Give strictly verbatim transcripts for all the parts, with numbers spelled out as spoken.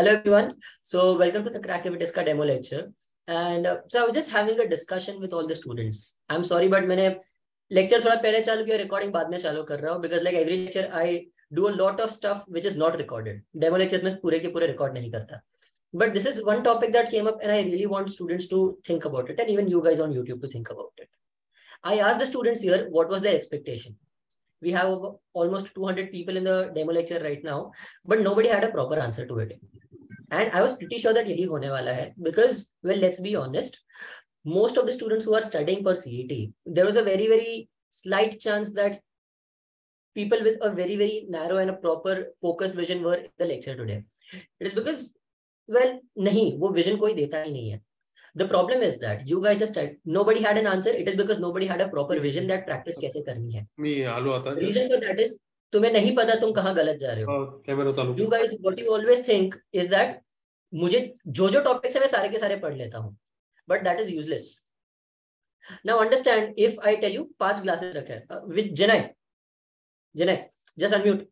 Hello everyone. So welcome to the Crack Every Test demo lecture. And uh, so I was just having a discussion with all the students. I'm sorry, but मैंने lecture थोड़ा पहले चालू किया, recording बाद में चालू कर रहा हूँ because like every lecture I do a lot of stuff which is not recorded. Demo lectures में पूरे के पूरे record नहीं करता. But this is one topic that came up and I really want students to think about it and even you guys on YouTube to think about it. I asked the students here what was their expectation. We have almost two hundred people in the demo lecture right now, but nobody had a proper answer to it. And I was pretty sure that yahi hone wala hai because, well, let's be honest, most of the students who are studying for C E T, there was a very, very slight chance that people with a very, very narrow and a proper focused vision were in the lecture today. It is because, well, nahi, wo vision koi deta hi nahi hai. The problem is that you guys just had, nobody had an answer. It is because nobody had a proper vision that practice कैसे करनी है. The reason for that is तुम्हें नहीं पता तुम कहाँ गलत जा रहे हो. You guys, what you always think is that मुझे जो जो टॉपिक्स है मैं सारे के सारे पढ़ लेता हूँ. But that is useless. Now understand if I tell you पांच ग्लासेस रखे हैं. With Janai, Janai, just unmute.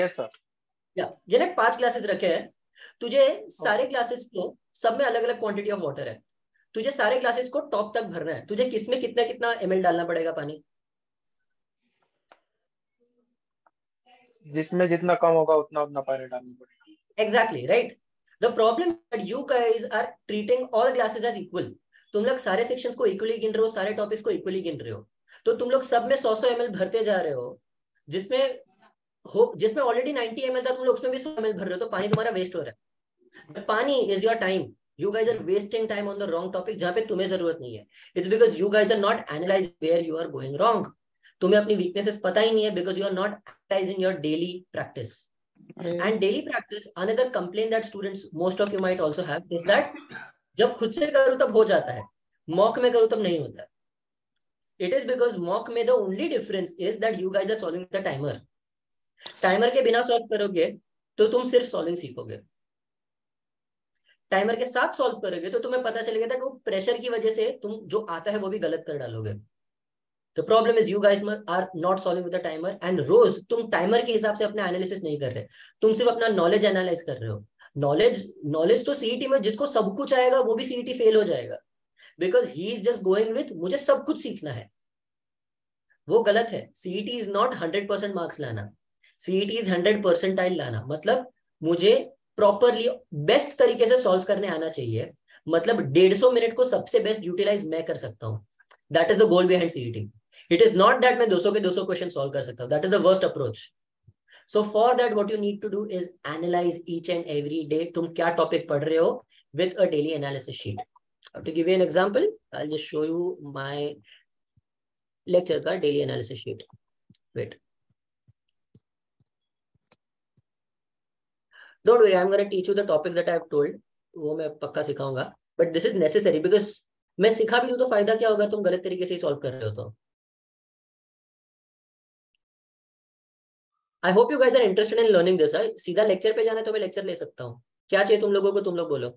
Yes sir. Yeah, Janai पांच ग्लासेस रखे हैं. तुझे सारे ग्लासेस को सब में अलग अलग क्वांटिटी ऑफ वाटर है. तुझे सारे ग्लासेस को टॉप तक भरना है. तुझे किसमें कितना कितना एमएल डालना पड़ेगा पानी? जिसमें जितना कम होगा उतना उतना पानी डालना पड़ेगा. Exactly right. The problem that you guys are treating all glasses as equal. तुम लोग सारे सेक्शंस को इक्वली गिन रहे हो, सारे टॉपिक्स को इक्वली गिन रहे हो, तो तुम लोग सब में सौ सौ एमएल भरते जा रहे हो, जिसमें हो जिसमें ऑलरेडी ninety M L था, तुम लोग उसमें भी सौ M L भर रहे हो, तो पानी तुम्हारा वेस्ट हो रहा है. पानी is your time. You guys are wasting time on the wrong topic जहां पे तुम्हें जरूरत नहीं है. It's because you guys are not analyse where you are going wrong. तुम्हें अपनी वीकनेसेस पता ही नहीं है because you are not analysing your daily practice. And daily practice, another complaint that students most of you might also have is that जब खुद से करूँ तब हो जाता है, मॉक में करूँ तब नहीं होता. इट इज बिकॉज मॉक में the only difference is that you guys are solving the timer. Timer के बिना सॉल्व करोगे तो तुम सिर्फ सॉल्विंग सीखोगे. टाइमर के साथ सॉल्व करोगे तो तुम्हें पता चलेगा दैट वो प्रेशर की वजह से तुम जो आता है वो भी गलत कर डालोगे. The problem is you guys are not solving with the timer. And रोज तुम टाइमर के हिसाब से अपना एनालिसिस नहीं कर रहे, तुम सिर्फ अपना नॉलेज एनालाइज कर रहे हो. नॉलेज नॉलेज तो सीईटी में जिसको सब कुछ आएगा वो भी सीईटी फेल हो जाएगा because he is just going with मुझे सब कुछ सीखना है. वो गलत है. CET is not hundred percent marks लाना. C E T is hundred percentile लाना मतलब मुझे प्रॉपरली बेस्ट तरीके से सॉल्व करने आना चाहिए. मतलब डेढ़ सौ मिनट को सबसे बेस्ट यूटिलाइज मैं कर सकता हूँ. That is the goal behind C E T. It is not that मैं दो सौ के दो सौ क्वेश्चन सॉल्व कर सकता हूँ. That is the worst approach. So for that what you need to do is analyse each and every day तुम क्या टॉपिक पढ़ रहे हो with a daily analysis sheet. To give you an example I will just show you my lecture का daily analysis sheet. Wait, don't worry, I'm going to teach you the topics that I have told. वो मैं पक्का सिखाऊंगा. But this is necessary because मैं सिखा भी दूं तो फायदा क्या होगा, तुम गलत तरीके से ही सॉल्व कर रहे हो तो. I hope you guys are interested in learning this. सीधा लेक्चर पे जाना है तो मैं लेक्चर ले सकता हूँ. क्या चाहिए तुम लोगों को, तुम लोग बोलो.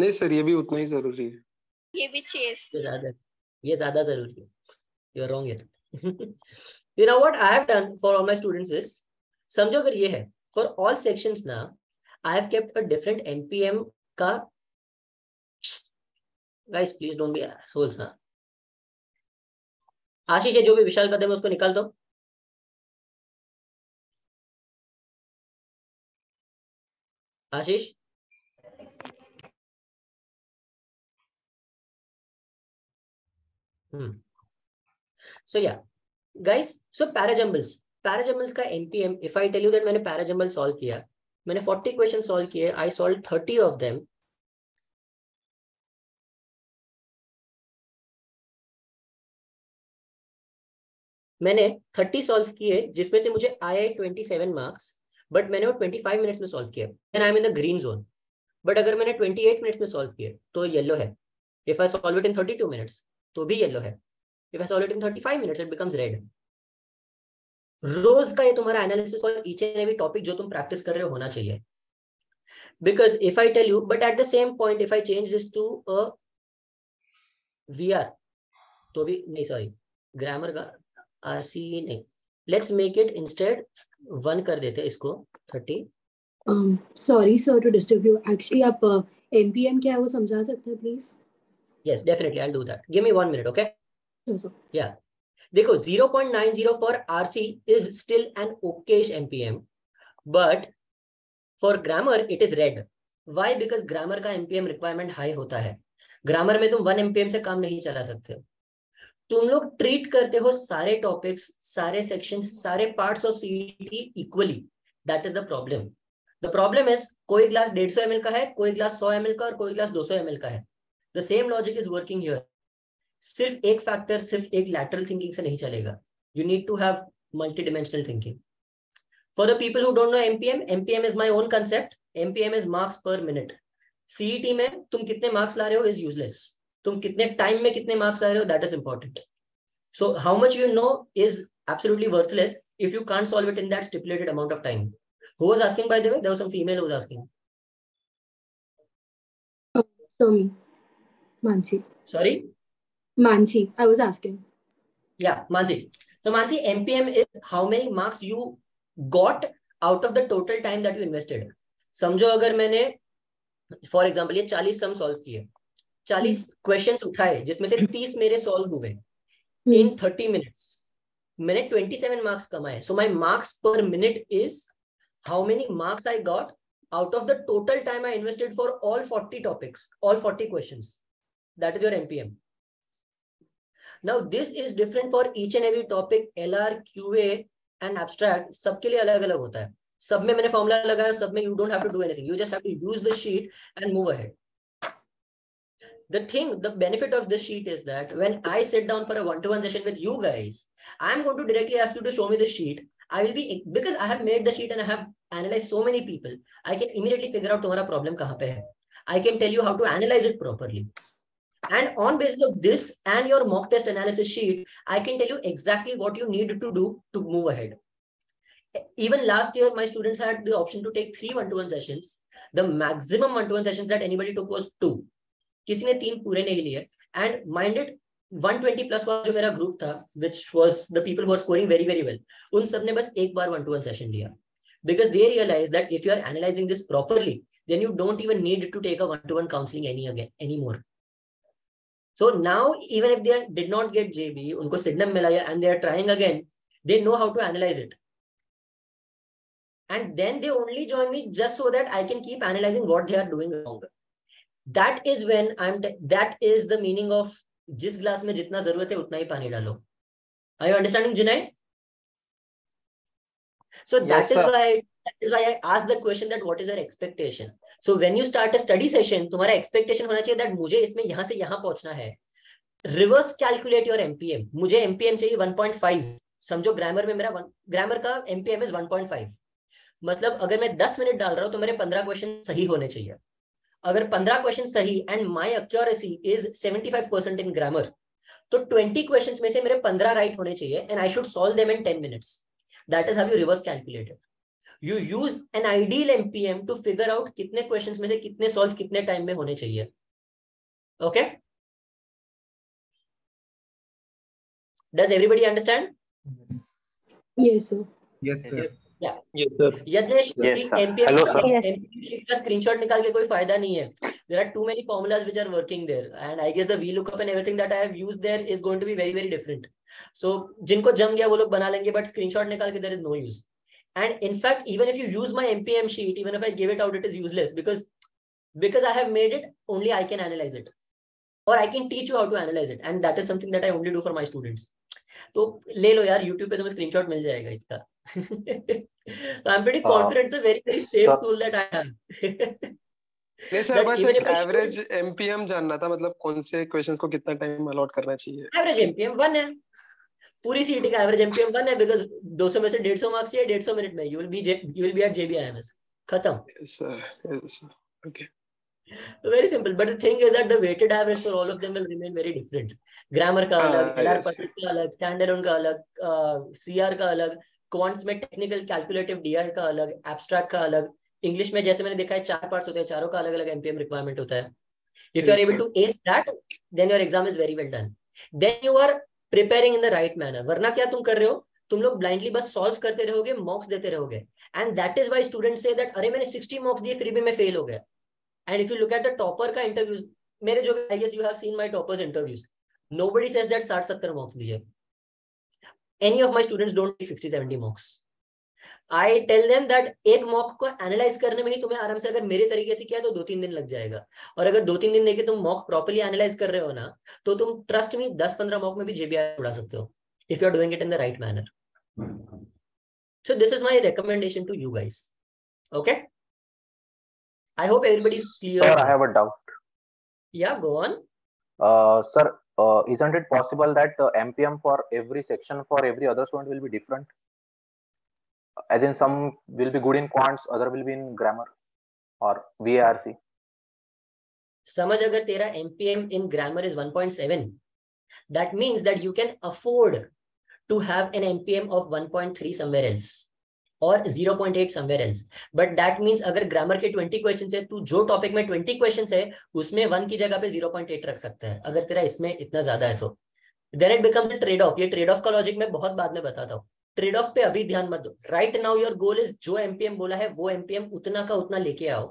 नहीं सर, ये भी उतना ही जरूरी है. ये भी चाहिए, ये ज्यादा जरूरी है. You are wrong here. You know what I have done for all my students is, समझो अगर ये है for all sections now I have kept a different M P M ka. Guys please don't be assholes. na आशीष है जो भी विशाल कदम है उसको निकाल दो. आशीष hmm so yeah guys so parajumbles parajumbles का MPM. If I tell you that मैंने parajumble solve किया, मैंने चालीस क्वेश्चन सॉल्व किए. I solve thirty of them. मैंने थर्टी सॉल्व किए जिसमें से मुझे आए ट्वेंटी सेवन मार्क्स, बट मैंने वो पच्चीस मिनट्स में सॉल्व किए. I am in the green zone. But अगर मैंने अट्ठाईस मिनट्स में सॉल्व किए तो येलो है. If I solve it in thirty two minutes तो भी येलो है. If I solve it in thirty five minutes it becomes red. रोज का ये तुम्हारा एनालिसिस और ईच एंड एवरी टॉपिक जो तुम प्रैक्टिस कर रहे हो होना चाहिए. Because if I tell you but at the same point if I change this to a VR तो भी नहीं, सॉरी ग्रामर का आरसी नहीं. Let's make it instead one कर देते इसको thirty sorry sir to disturb you, actually आप MPM क्या है वो समझा सकते हैं please? Yes definitely, I will do that, give me one minute, okay? या देखो, zero point nine zero for R C is still an okayish M P M, but for grammar it is red. Why? Because grammar का M P M requirement high होता है. Grammar में तुम one M P M से काम नहीं चला सकते हो. तुम लोग treat करते हो सारे topics, सारे sections, सारे parts of C E T equally. That is the problem. The problem is कोई glass one hundred fifty M L का है, कोई glass one hundred M L का और कोई glass two hundred M L का है. The same logic is working here. सिर्फ एक फैक्टर, सिर्फ एक lateral thinking से नहीं चलेगा. You need to have multidimensional thinking. For the people who don't know M P M, M P M is my own concept. M P M is marks per minute. C E T में तुम कितने marks ला रहे हो is useless. तुम कितने time में कितने marks ला रहे हो that is important. So how much you know is absolutely worthless if you can't solve it in that stipulated amount of time. Who was asking, by the way? There was some female who was asking. Oh, Tommy, Mansi. Sorry. Mansi, I was asking. Yeah, Mansi. So Mansi, M P M is how many marks you got out of the total time that you invested. समझो अगर मैंने for example ये चालीस sum solve किए, चालीस questions उठाए जिसमें से तीस मेरे सॉल्व हुए इन थर्टी मिनट्स, मैंने twenty-seven मार्क्स कमाए. So my marks per minute is how many marks I got out of the total time I invested for all forty topics, all forty questions. That is your MPM. Now this is different for each and every topic. L R, Q A and abstract सबके लिए अलग अलग होता है. सब में मैंने formula लगाया, सब में you don't have to do anything, you just have to use the sheet and move ahead. The thing, the benefit of this sheet is that when I sit down for a one-to-one session with you guys, I am going to directly ask you to show me the sheet. I will be, because I have made the sheet and I have analyzed so many people, I can immediately figure out तुम्हारा problem कहाँ पे है. I can tell you how to analyze it properly. And on basis of this and your mock test analysis sheet, I can tell you exactly what you need to do to move ahead. Even last year, my students had the option to take three one-to-one sessions. The maximum one-to-one sessions that anybody took was two. किसी ने तीन पूरे नहीं लिए. And minded, one twenty plus वाला जो मेरा group था, which was the people who were scoring very very well, उन सब ने बस एक बार one-to-one session लिया. Because they realized that if you are analyzing this properly, then you don't even need to take a one-to-one counseling any again anymore. So now, even if they did not get J B, उनको Sydenham मिला है and they are trying again, they know how to analyze it. And then they only join me just so that I can keep analyzing what they are doing wrong. That is when I'm. That is the meaning of जिस glass में जितना जरूरत है उतना ही पानी डालो. Are you understanding, Jinay? So that yes, is sir. why that is why I asked the question that what is your expectation. So when you start a study session, तुम्हारा expectation होना चाहिए that मुझे इसमें यहाँ से यहाँ पहुँचना है. Reverse calculate your M P M. मुझे M P M चाहिए one point five. समझो grammar में मेरा one grammar का M P M is one point five. मतलब अगर मैं दस मिनट डाल रहा हूं तो मेरे पंद्रह क्वेश्चन सही होने चाहिए. अगर पंद्रह क्वेश्चन सही and my accuracy is seventy-five percent in grammar, तो twenty क्वेश्चंस में से मेरे पंद्रह राइट होने चाहिए and I should solve them in ten minutes. That is how you reverse calculated. You use an ideal MPM to figure out कितने questions में से कितने सॉल्व कितने टाइम में होने चाहिए. Okay, does everybody understand? Yes sir. Yes sir. Yeah. Yes, sir. Yadnesh, yes, sir. M P M, hello, sir. M P M का screenshot निकाल के कोई फायदा नहीं है. There are too many formulas which are working there, and I guess the VLOOKUP and everything that I have used there is going to be very very different. So जिनको जम गया वो लोग बना लेंगे, but screenshot निकाल के there is no use. And in fact, even if you use my M P M sheet, even if I give it out, it is useless because because I have made it, only I can analyze it, or I can teach you how to analyze it, and that is something that I only do for my students. तो ले लो यार, YouTube पे तुम्हें screenshot मिल जाएगा इसका. So I'm pretty confident it's a very very safe uh, tool that I have. नहीं sir, बस एक एवरेज M P M जानना था, मतलब कौन से क्वेश्चंस को कितना टाइम अलॉट करना चाहिए. Average M P M one है, पूरी सीट का average M P M one है, बिकॉज़ two hundred में से one hundred fifty मार्क्स है, one hundred fifty मिनट में you will be you will be at J B I M S. खत्म sir. Okay, very simple, but the thing is that the weighted average for all of them will remain very different. Grammar का अलग, L R का अलग, standalone का अलग, C R का अलग, quants में technical calculative D I का अलग, abstract का अलग, English में जैसे मैंने देखा है चार parts होते हैं, चारों का अलग अलग M P M requirement होता है. If you are able to ace that, then your exam is very well done. Then you are preparing in the right manner. वरना क्या तुम कर रहे हो, तुम लोग ब्लाइंडली बस सॉल्व करते रहोगे, मॉक्स देते रहोगे, and that is why students से दैट अरे मैंने सिक्सटी मॉक्स दिए फिर भी मैं फेल हो गया। And if you look at the topper का इंटरव्यूज, मेरे जो I guess you have seen my toppers interviews, nobody says that साठ सत्तर मॉक्स दिए। Any of my students don't take sixty seventy mocks. I tell them that एक mock को analyse करने में ही तुम्हें आराम से अगर मेरे तरीके से किया तो दो तीन दिन लग जाएगा, और अगर दो तीन दिन लेके तुम मॉक प्रॉपर्ली एनालाइज कर रहे हो ना तो तुम ट्रस्ट मी दस पंद्रह मॉक में भी जेबीआई उड़ा सकते हो if you are doing it in the right manner. So this is my recommendation to you guys. Okay, I hope everybody is clear. Sir, I have a doubt. Yeah, go on. Sir, isn't it possible that uh, M P M for every section for every other student will be different? As in, some will be good in quants, other will be in grammar or V A R C. समझ, अगर तेरा M P M in grammar is one point seven, that means that you can afford to have an M P M of one point three somewhere else or zero point eight somewhere else. But that means अगर grammar के twenty questions है, तू जो topic में twenty questions है, उसमें one की जगह पे zero point eight रख सकता है, अगर तेरा इसमें इतना ज्यादा है तो. Then it becomes a trade off. ये trade off का logic मैं बहुत बाद में बताता हूँ. ट्रेड ऑफ पे अभी ध्यान मत दो। Right now your goal is जो एमपीएम बोला है वो एमपीएम उतना का उतना लेके आओ,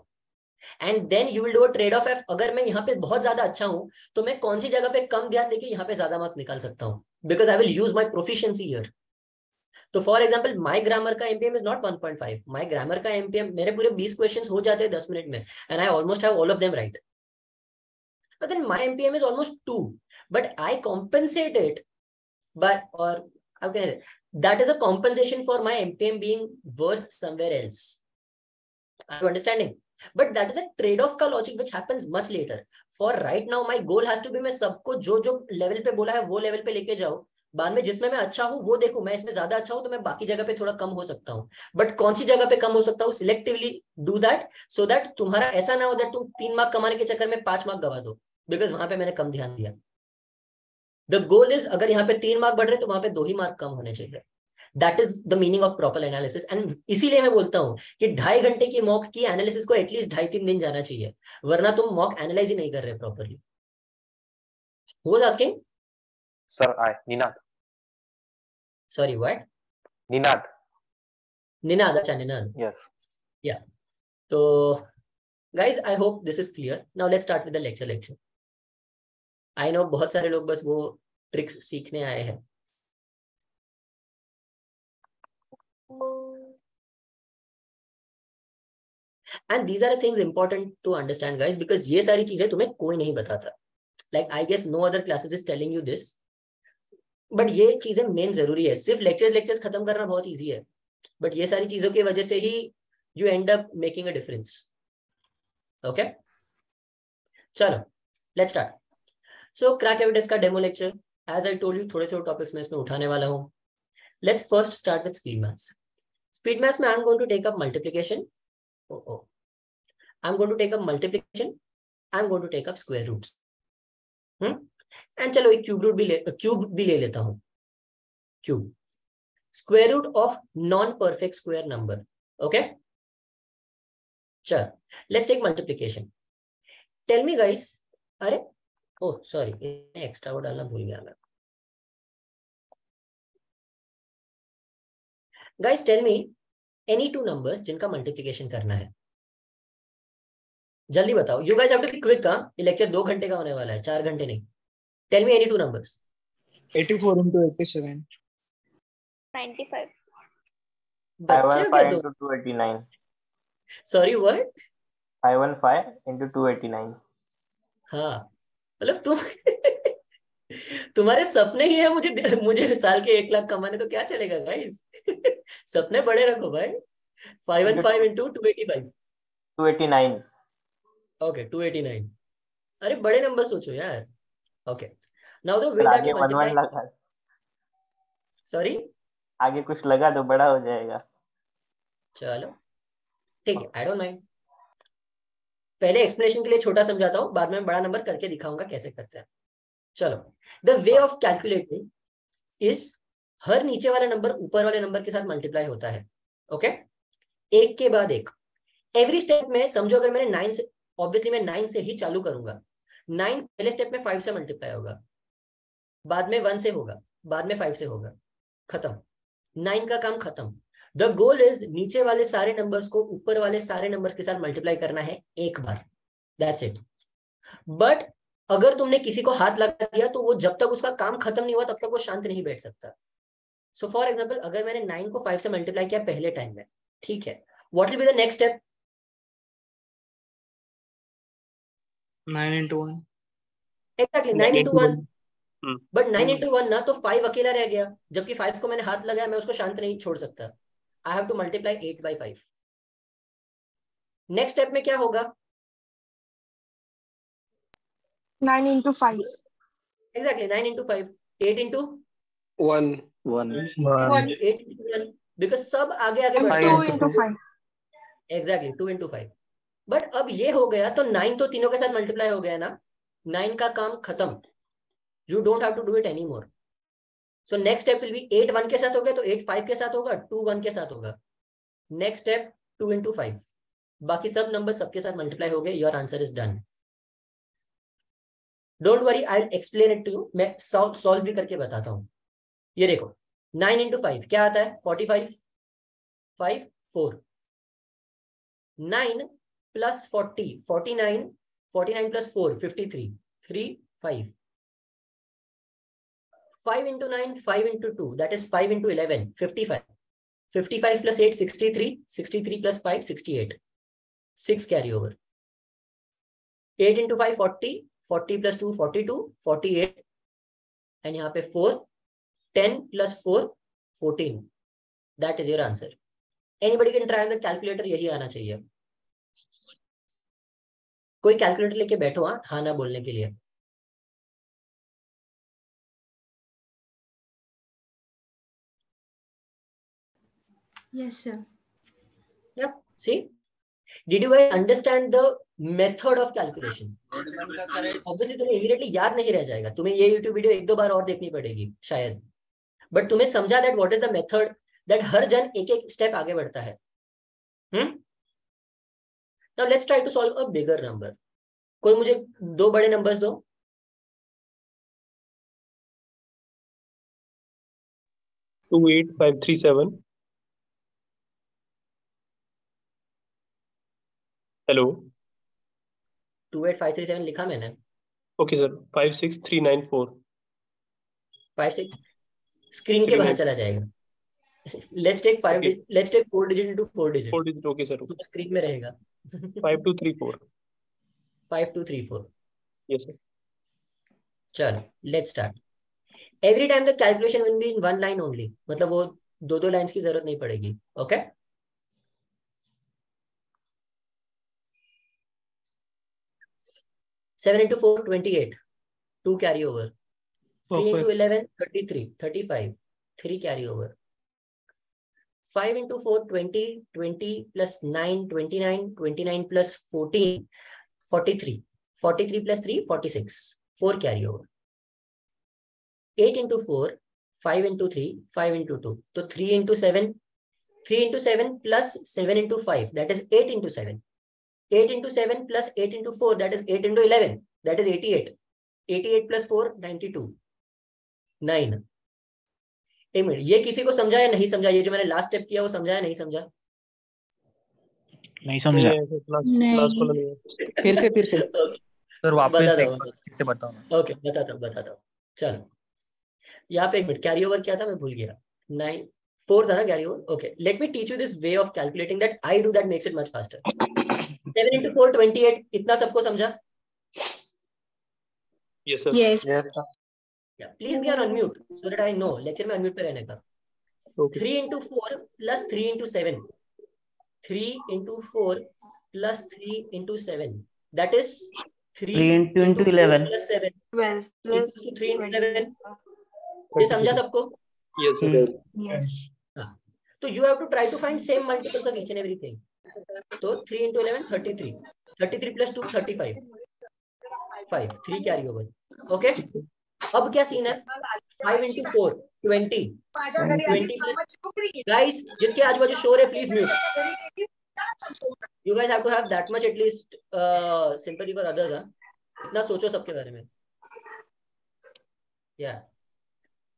and then you will do a trade off. अगर मैं यहाँ पे बहुत ज्यादा अच्छा हूँ तो मैं कौन सी जगह पे कम ध्यान देके यहाँ पे ज्यादा मार्क्स निकाल सकता हूँ, because I will use my proficiency here. तो फॉर एग्जाम्पल माई ग्रामर का MPM is not one point five, my grammar का एमपीएम, मेरे पूरे बीस क्वेश्चन हो जाते हैं दस मिनट में and I almost have all of them right, but then my MPM is almost two, but I compensate it by, और how can I say, that is a compensation for my M P M being worse somewhere else. Are you understanding? But that is a trade-off का logic which happens much later. For right now, my goal has to be मैं सबको जो जो level पे बोला है वो level पे लेके जाओ, बाद में जिसमें मैं अच्छा हूँ वो देखो, मैं इसमें ज्यादा अच्छा हूँ तो मैं बाकी जगह पे थोड़ा कम हो सकता हूँ, बट कौन सी जगह पे कम हो सकता हूँ selectively do that so that तुम्हारा ऐसा ना हो that तुम तीन मार्क कमाने के चक्कर में पांच मार्क गवा दो because वहां पे मैंने कम ध्यान दिया। The goal is अगर यहाँ पे तीन मार्क बढ़ रहे तो वहां पे दो ही मार्क कम होने चाहिए। That is the meaning of proper analysis, and इसीलिए मैं बोलता हूँ कि ढाई घंटे की मॉक की एनालिसिस को एटलीस्ट ढाई तीन दिन जाना चाहिए, वरना तुम मॉक एनालाइज ही नहीं कर रहे properly. Who was asking? Sir, I, Ninad. Sorry, what? Ninad. Ninad, अच्छा Ninad. Yes. Yeah. तो guys, I hope this is clear. Now let's start with the lecture lecture. I know बहुत सारे लोग बस वो ट्रिक्स सीखने आए हैं। And these are the things important to understand, guys, because ये सारी चीजें तुम्हें कोई नहीं बताता। Like I guess no other classes is telling you this, but ये चीजें मेन जरूरी है। सिर्फ लेक्चर्स लेक्चर्स खत्म करना बहुत इजी है, बट ये सारी चीजों की वजह से ही you end up making a difference. Okay? चलो, let's start. So crack every test का demo lecture, as I told you थोड़े थोड़े टॉपिक्स में इसमें उठाने वाला हूं। Let's first start with speed maths. Speed maths में I am going to take up multiplication, I am going to take up multiplication, I am going to take up square roots, and चलो एक cube root भी ले cube भी ले लेता हूँ। Cube, square root of non perfect square number. Okay, चल let's take multiplication. Tell me guys, अरे ओह सॉरी, एक्स्ट्रा वो डालना भूल गया मैं। Guys tell me any two numbers जिनका मल्टीप्लिकेशन करना है, जल्दी बताओ। You guys have to be quick, का ये लेक्चर दो घंटे का होने वाला है, चार घंटे नहीं। Tell me any two numbers. eighty-four into eighty-seven, ninety-five, five fifteen into two eighty-nine, sorry what, five fifteen into two eighty-nine। हाँ मतलब तुम तुम्हारे सपने ही है मुझे मुझे साल के एक लाख कमाने, तो क्या चलेगा गाइस। सपने बड़े रखो भाई। Five and five into two eighty five two eighty nine. Okay two eighty nine, अरे बड़े नंबर सोचो यार। Okay now the way that you multiply, sorry आगे कुछ लगा दो बड़ा हो जाएगा। चलो ठीक है, आई डोंट माइंड। पहले एक्सप्लेनेशन के लिए छोटा समझाता हूँ, बाद में बड़ा नंबर करके दिखाऊंगा कैसे करते हैं। चलो, the way of calculating is हर नीचे वाला नंबर ऊपर वाले नंबर के साथ मल्टीप्लाई होता है। ओके, एक के बाद एक एवरी स्टेप में। समझो अगर मैंने नाइन से, ऑब्वियसली मैं नाइन से ही चालू करूंगा। नाइन पहले स्टेप में फाइव से मल्टीप्लाई होगा, बाद में वन से होगा, बाद में फाइव से होगा, खत्म। नाइन का काम खत्म. द गोल इज नीचे वाले सारे नंबर्स को ऊपर वाले सारे नंबर्स के साथ मल्टीप्लाई करना है एक बार, दैट्स इट. बट अगर तुमने किसी को हाथ लगा दिया तो वो जब तक उसका काम खत्म नहीं हुआ तब तक वो शांत नहीं बैठ सकता. सो फॉर एग्जाम्पल अगर मैंने नाइन को फाइव से मल्टीप्लाई किया पहले टाइम में, ठीक है, what will be the next step? Nine into one. Actually nine into one. But nine into one ना तो फाइव अकेला रह गया, जबकि फाइव को मैंने हाथ लगाया, मैं उसको शांत नहीं छोड़ सकता. I have to multiply eight by five. Next step में क्या होगा? Nine into five. Actually nine into five. Eight into one. One. Eight into one. Because सब आगे आगे बढ़ रहे हैं. Two into five. Actually two into five. But अब ये हो गया तो नाइन तो तीनों के साथ मल्टीप्लाई हो गया ना, नाइन का काम खत्म. You don't have to do it anymore. So next step will be eight one के साथ होगा तो eight five के साथ होगा, two one के साथ होगा. Next step two into five. बाकी सब नंबर सबके साथ मल्टीप्लाई हो गए. Your answer is done. Don't worry, I'll explain it to you. मैं solve भी करके बताता हूँ. ये देखो nine into five क्या आता है? Forty five. Five four. Nine plus forty forty nine forty nine plus four fifty three three five. five into nine, five into two, that is five into eleven, fifty-five. fifty-five plus eight, sixty-three. sixty-three plus five, sixty-eight. six carry over. eight into five, forty. forty plus two, forty-two. forty-eight. And यहाँ पे four. ten plus four, fourteen. That is your answer. Anybody can try the calculator. यही आना चाहिए. कोई calculator लेके बैठो हाँ हाँ ना बोलने के लिए. Yes, sir. Yep. See, did you guys understand the method of calculation? Obviously, तुम्हें immediately याद नहीं रह जाएगा. तुम्हें ये YouTube वीडियो एक दो बार और देखनी पड़ेगी शायद. But तुम्हें समझा that what is the method that हर जन एक एक step आगे बढ़ता है. Hmm? Now let's try to solve a bigger number. कोई मुझे दो बड़े numbers दो. Two eight five three seven. Hello two eight five three seven लिखा मैंने. Okay sir. Five six three nine four. Five six screen के बाहर चला जाएगा. Let's take five, let's take four digit into four digit. Four digit okay sir. Screen में रहेगा. Five two three four. Five two three four. Yes sir. चल let's start. Every time the calculation will be in one line only, मतलब वो दो दो lines की जरूरत नहीं पड़ेगी. Okay okay? seven into four, twenty-eight. two carry over. three into eleven, thirty-three. thirty-five. three carry over. five into four, twenty. twenty plus nine, twenty-nine. twenty-nine plus fourteen, forty-three. forty-three plus three, forty-six. four carry over. eight into four, five into three, five into two. So three into seven. three into seven plus seven into five. That is eight into seven. eight into seven plus eight into four, that is eight into eleven, that is eighty-eight. eighty-eight plus four, ninety-two. nine. एक मिनट, ये किसी को समझा या नहीं समझा? ये जो मैंने लास्ट स्टेप किया वो समझा या नहीं समझा? नहीं समझा. फिर से फिर से सर वापस से बताओ. ओके बताता हूँ बताता हूँ. चलो यहाँ पे एक मिनट, कैरी ओवर क्या था मैं भूल गया. नाइन फोर था ना carry over. Okay let me teach you this way of calculating that I do that makes it much faster. seven into four, twenty-eight. इतना सबको समझा? Yes, sir. Yes. Yeah. Please be on mute so that I know. Lecture में unmute पे रहने का. Okay. three into four plus three into seven. three into four plus three into seven. That is three, three into, into eleven plus seven. twelve plus three into eleven. ये समझा सबको? Yes, sir. Mm. Yes. हाँ. तो you have to try to find same multiples of each and everything. तो three into eleven, thirty-three. thirty-three plus two, thirty-five. five. three carry over. Okay? अब क्या scene है? five into four, twenty. twenty plus... Guys, जिसके आजू-बाजू शोर है, please mute. You guys have to have that much at least uh, sympathy for others, huh? इतना सोचो सबके बारे में. Yeah.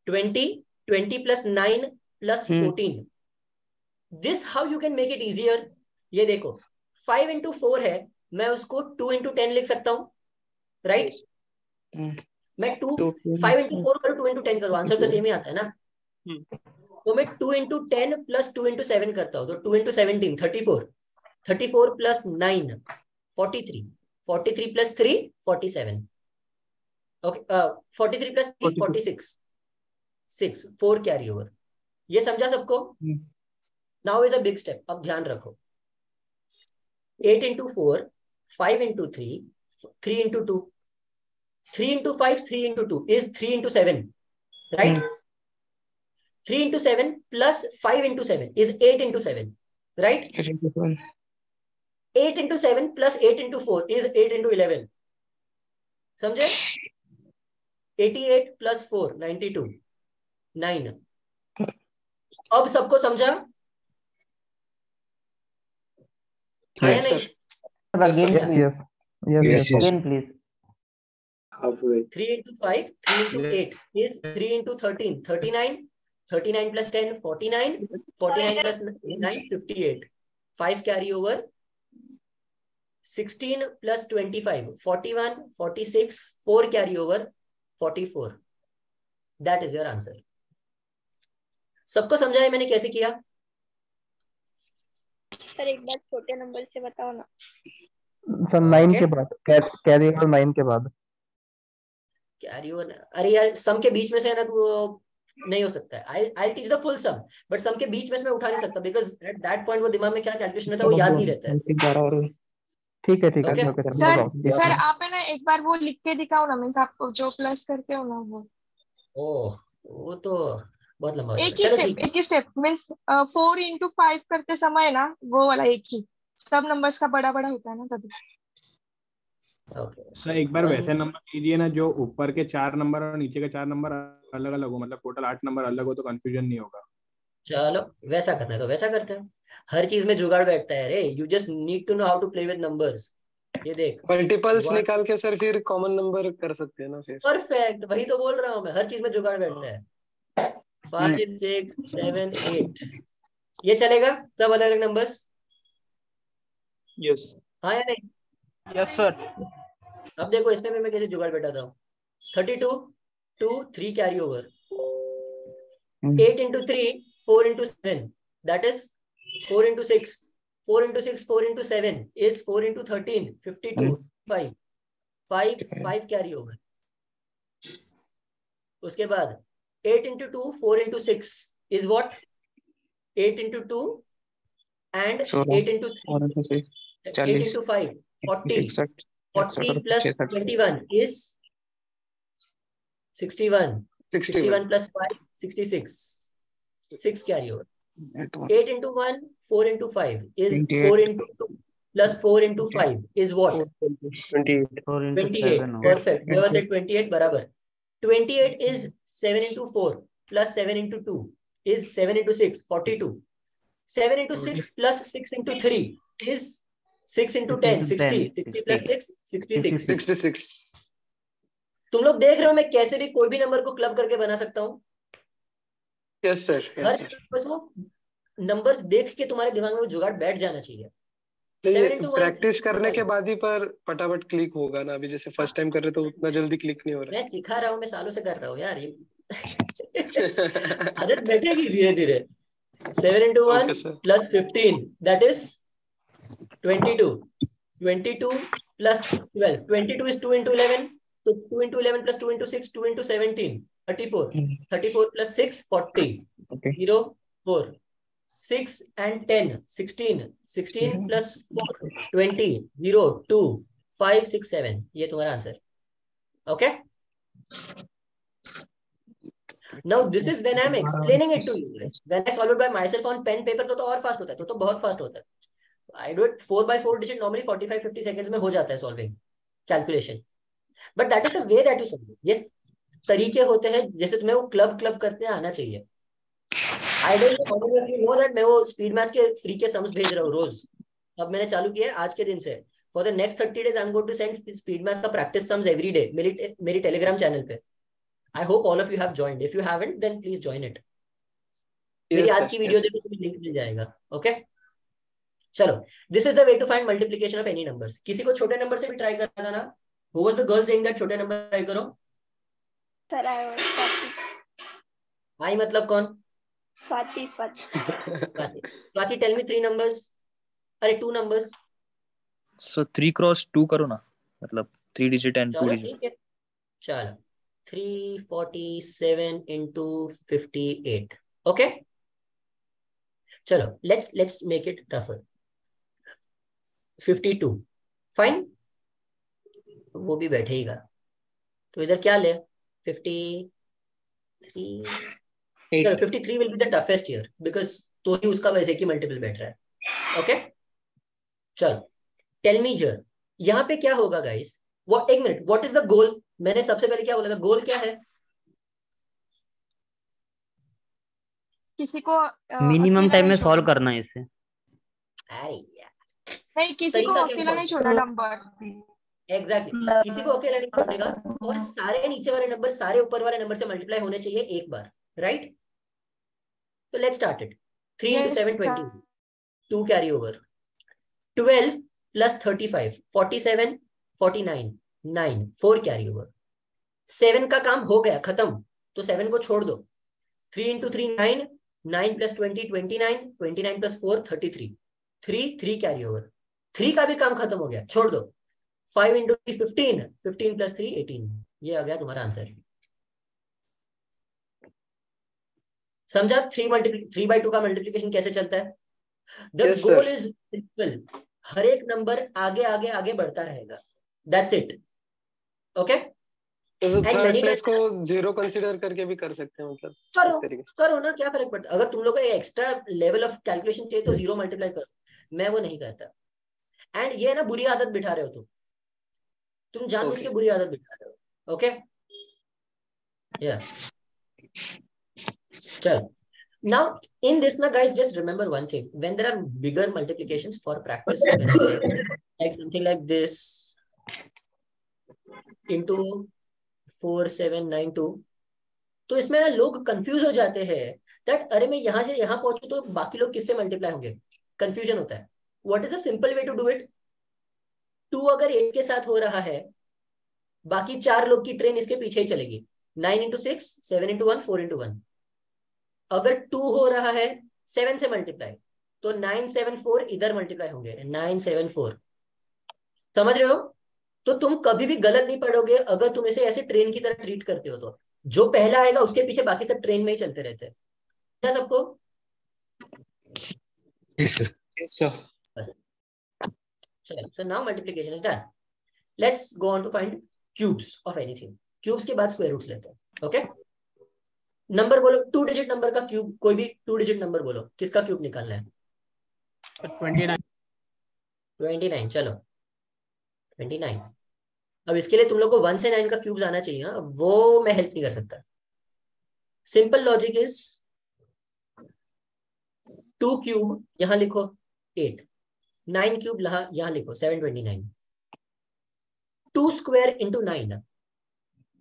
twenty, twenty plus nine plus fourteen. This how you can make it easier. ये देखो फाइव इंटू फोर है, मैं उसको टू इंटू टेन लिख सकता हूँ, राइट right? मैं टू फाइव इंटू फोर करूँ, टू इंटू टेन करूँ, आंसर तो सेम ही आता है ना. तो मैं two into ten plus two into seven करता हूँ, तो two into seventeen thirty four, thirty four plus nine forty three, forty three plus three forty seven, okay forty three plus three forty six, six four carry over. ये समझा सबको? Now is a big step. अब ध्यान रखो eight into four five into three three into two, three into five three into two is three into seven, right. Three into seven plus five into seven is eight into seven, right. Eight into seven plus eight into four is eight into eleven. समझे? Eighty eight plus four ninety two, nine. अब सबको समझा? Yes, sir. Yes, yes, yes. Again, please. Three into five, three into eight is three into thirteen, thirty-nine. Thirty-nine plus ten, forty-nine. Forty-nine plus nine, fifty-eight. Five carry over. Sixteen plus twenty-five, forty-one. Forty-six. Four carry over, forty-four. That is your answer. सबको समझा है मैंने कैसे किया? Sir एक बार छोटे number से बताओ ना सर. नाइन के बाद कैरी ओवर, नाइन के बाद कैरी ओवर. अरे यार सम के बीच में से है ना, तो नहीं हो सकता है. I I teach the full sum, but sum के बीच में से मैं उठा नहीं सकता, बिकॉज़ एट दैट पॉइंट वो दिमाग में क्या कैलकुलेशन था वो याद नहीं रहता है. ठीक है ठीक है सर. सर आप है ना एक बार वो लिख के दिखाओ ना, मींस आप जो प्लस करते हो ना वो. ओह वो तो बहुत लंबा. एक ही स्टेप, एक ही step means four into five करते समय ना वो वाला एक ही सब नंबर्स का बड़ा बड़ा होता है ना तभी. okay. सर एक बार वैसे नंबर कीजिए ना जो ऊपर के चार नंबर और नीचे के चार नंबर अलग अलग हो, मतलब टोटल आठ नंबर अलग हो तो कंफ्यूजन नहीं होगा. चलो वैसा करना है तो वैसा करते हैं. हर चीज में जुगाड़ बैठता है. अरे you just need to know how to play with numbers. ये देख मल्टीपल्स निकाल के सर फिर कॉमन नंबर कर सकते हैं ना फिर. परफेक्ट, वही तो बोल रहा हूँ मैं. हर चीज में जुगाड़ बैठता है. फाइव सिक्स सेवन एट ये चलेगा सब अलग अलग नंबर्स. यस हाँ या नहीं? Yes yes, sir. अब देखो इसमें मैं कैसे जुगाड़ बैठा था. Thirty two two three carry over, eight into three four into seven that is four into six, four into six four into seven is four into thirteen fifty two, five five five carry over. उसके बाद eight into two, four into six is what? eight into two and so, eight into three, eight into five, forty. forty plus twenty-one is sixty-one. sixty-one plus five, sixty-six. six carry over. eight into one, four into five is four into two plus four into five is what? twenty-eight. twenty-eight. Perfect. Never said twenty-eight. Barabar. twenty-eight is seven into four plus seven into two is seven into six, forty-two. seven into six plus six into three is six into ten, sixty. sixty plus six, sixty-six. sixty-six. तुम लोग देख रहे हो मैं कैसे भी कोई भी नंबर को क्लब करके बना सकता हूँ. Yes sir. हर बस वो नंबर्स देख के तुम्हारे दिमाग में वो जुगाड़ बैठ जाना चाहिए. प्रैक्टिस करने के बाद ही पर फटाफट क्लिक होगा ना. अभी जैसे फर्स्ट टाइम कर रहे तो उतना जल्दी क्लिक नहीं हो रहा. मैं सिखा रहा हूँ, मैं सालों से कर रहा हूँ यार ये. आदत बैठेगी धीरे धीरे. Seven into one plus fifteen that is twenty two, twenty two plus twelve, twenty two is two into eleven, तो two into eleven plus two into six, two into seventeen thirty four, thirty four plus six forty, zero four, six and ten sixteen, sixteen plus four twenty, zero two five six seven. ये तुम्हारा answer. Okay, now this is when I am explaining it to you. When I solve it by myself on pen paper तो तो और fast होता है, तो तो बहुत fast होता है. I do it four by four digit normally forty five fifty seconds में हो जाता है solving calculation. But that is the way that you solve it. Yes, तरीके होते हैं जैसे तुम्हें वो club club करते आना चाहिए. I don't know that मैं वो स्पीड मैच के फ्री के सम्स भेज रहा हूँ रोज. अब मैंने चालू किया है आज के दिन से. For the next thirty days I am going to send speed match का प्रैक्टिस सम्स एवरी डे मेरी मेरी टेलीग्राम चैनल पे. I hope all of you have joined. If you haven't then please join it. मेरी आज की video देखो तुम्हें link मिल जाएगा। ओके चलो, this is the way to find multiplication of any numbers. किसी को छोटे नंबर से भी ट्राई करना था ना? Who was the girl saying that छोटे नंबर ट्राई करो? Sir I was Swati. I मतलब कौन? Swati Swati Swati tell me three numbers. अरे two numbers. So three cross two करो ना, मतलब three digit and two digit. चलो three forty-seven into fifty-eight. Okay, चलो let's let's make it tougher. fifty-two, fine, वो भी बैठेगा तो इधर क्या ले fifty-three. चलो fifty-three will be the toughest here because तो ही उसका वैसे की मल्टीपल बैठ रहा है। Okay okay? चलो टेल मी हियर, यहाँ पे क्या होगा गाइस? व्हाट एक मिनट, व्हाट इज द गोल? मैंने सबसे पहले क्या बोला था? गोल क्या है? किसी को मिनिमम टाइम में सॉल्व करना है इसे। अरे यार नहीं, किसी को अकेला नहीं छोड़ना नंबर। एग्जैक्टली, किसी को अकेला नहीं छोड़ेगा और सारे नीचे वाले नंबर सारे ऊपर वाले नंबर से मल्टीप्लाई होने चाहिए एक बार, राइट? तो let's start it. Three into seven twenty, two carry over, twelve plus thirty five forty seven, forty nine, nine, four carry over. Seven का काम हो गया खत्म, तो सेवन को छोड़ दो। Three into three nine, nine plus twenty twenty nine, twenty nine plus four thirty three, three, three carry over. Three का भी काम खत्म हो गया, छोड़ दो। Five into three fifteen, fifteen plus three eighteen. ये आ गया तुम्हारा आंसर। समझा three multiply three by two का मल्टीप्लीकेशन कैसे चलता है? द गोल इज सिंपल, हर एक नंबर आगे आगे आगे बढ़ता रहेगा। That's it. ओके को जीरो कंसीडर करके भी कर सकते हैं, मतलब करो करो ना, क्या फर्क पड़ता? अगर तुम लोग को एक्स्ट्रा लेवल ऑफ कैलकुलेशन चाहिए तो जीरो मल्टीप्लाई करो, मैं वो नहीं करता। एंड ये ना बुरी आदत बिठा रहे हो तुम तुम जानबूझ के बुरी आदत बिठा रहे हो। ओके या चल now in this now guys just remember one thing, when there are bigger multiplications for practice, when I say like something like this into four seven nine two, तो इसमें ना लोग कंफ्यूज हो जाते हैं that अरे मैं यहाँ से यहाँ पहुंचू तो बाकी लोग किससे मल्टीप्लाई होंगे, कंफ्यूजन होता है। What is a simple way to do it? Two अगर एट के साथ हो रहा है, बाकी चार लोग की ट्रेन इसके पीछे ही चलेगी। Nine into six, seven into one, four into one. अगर टू हो रहा है सेवन से मल्टीप्लाई, तो नाइन सेवन फोर इधर मल्टीप्लाई होंगे, नाइन सेवन फोर। समझ रहे हो? तो तुम कभी भी गलत नहीं पढ़ोगे अगर तुम इसे ऐसे ट्रेन की तरह ट्रीट करते हो तो। जो पहला आएगा उसके पीछे बाकी सब ट्रेन में ही चलते रहते हैं। क्या सबको? Yes sir, yes sir. So now multiplication is done. Let's go on to find cubes of anything. Cubes के बाद स्क्वायर रूट्स लेते हैं। Okay okay? नंबर बोलो, टू डिजिट नंबर का क्यूब, कोई भी टू डिजिट नंबर बोलो, किसका क्यूब निकालना है? Twenty nine. ट्वेंटी नाइन, चलो ट्वेंटी नाइन। अब इसके लिए तुम लोग को वन से नाइन का क्यूब आना चाहिए, वो मैं हेल्प नहीं कर सकता। Simple logic is two cube यहां लिखो एट, नाइन क्यूब यहां लिखो seven twenty nine. Two square into nine,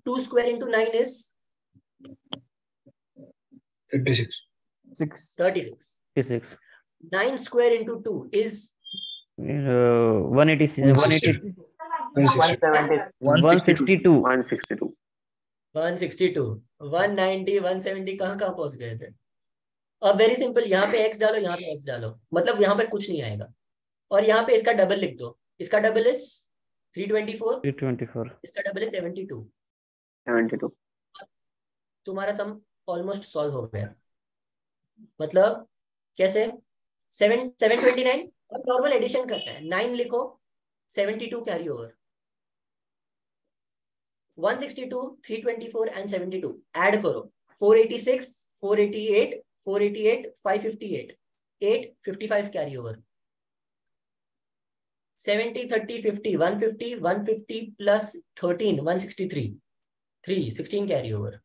two square into nine is thirty-six. nine square into two is one eighty-two. one ninety, one seventy कहाँ कहाँ पहुंच गए थे? अब वेरी सिंपल, यहाँ पे एक्स डालो, यहाँ पे एक्स डालो, मतलब यहाँ पे कुछ नहीं आएगा। और यहाँ पे इसका डबल लिख दो, इसका डबल इज three twenty-four, इसका डबल इज seventy-two. तुम्हारा सम ऑलमोस्ट सॉल्व हो गया। मतलब कैसे? सेवन सेवन ट्वेंटी नाइन और नॉर्मल एडिशन करता है। नाइन लिखो, seventy two carry over, one sixty two, three twenty four and seventy two add करो, four eighty six, four eighty eight, four eighty eight, five fifty eight, eight fifty five carry over, seventy thirty fifty, one fifty, one fifty plus thirteen, one sixty three, three sixteen carry over,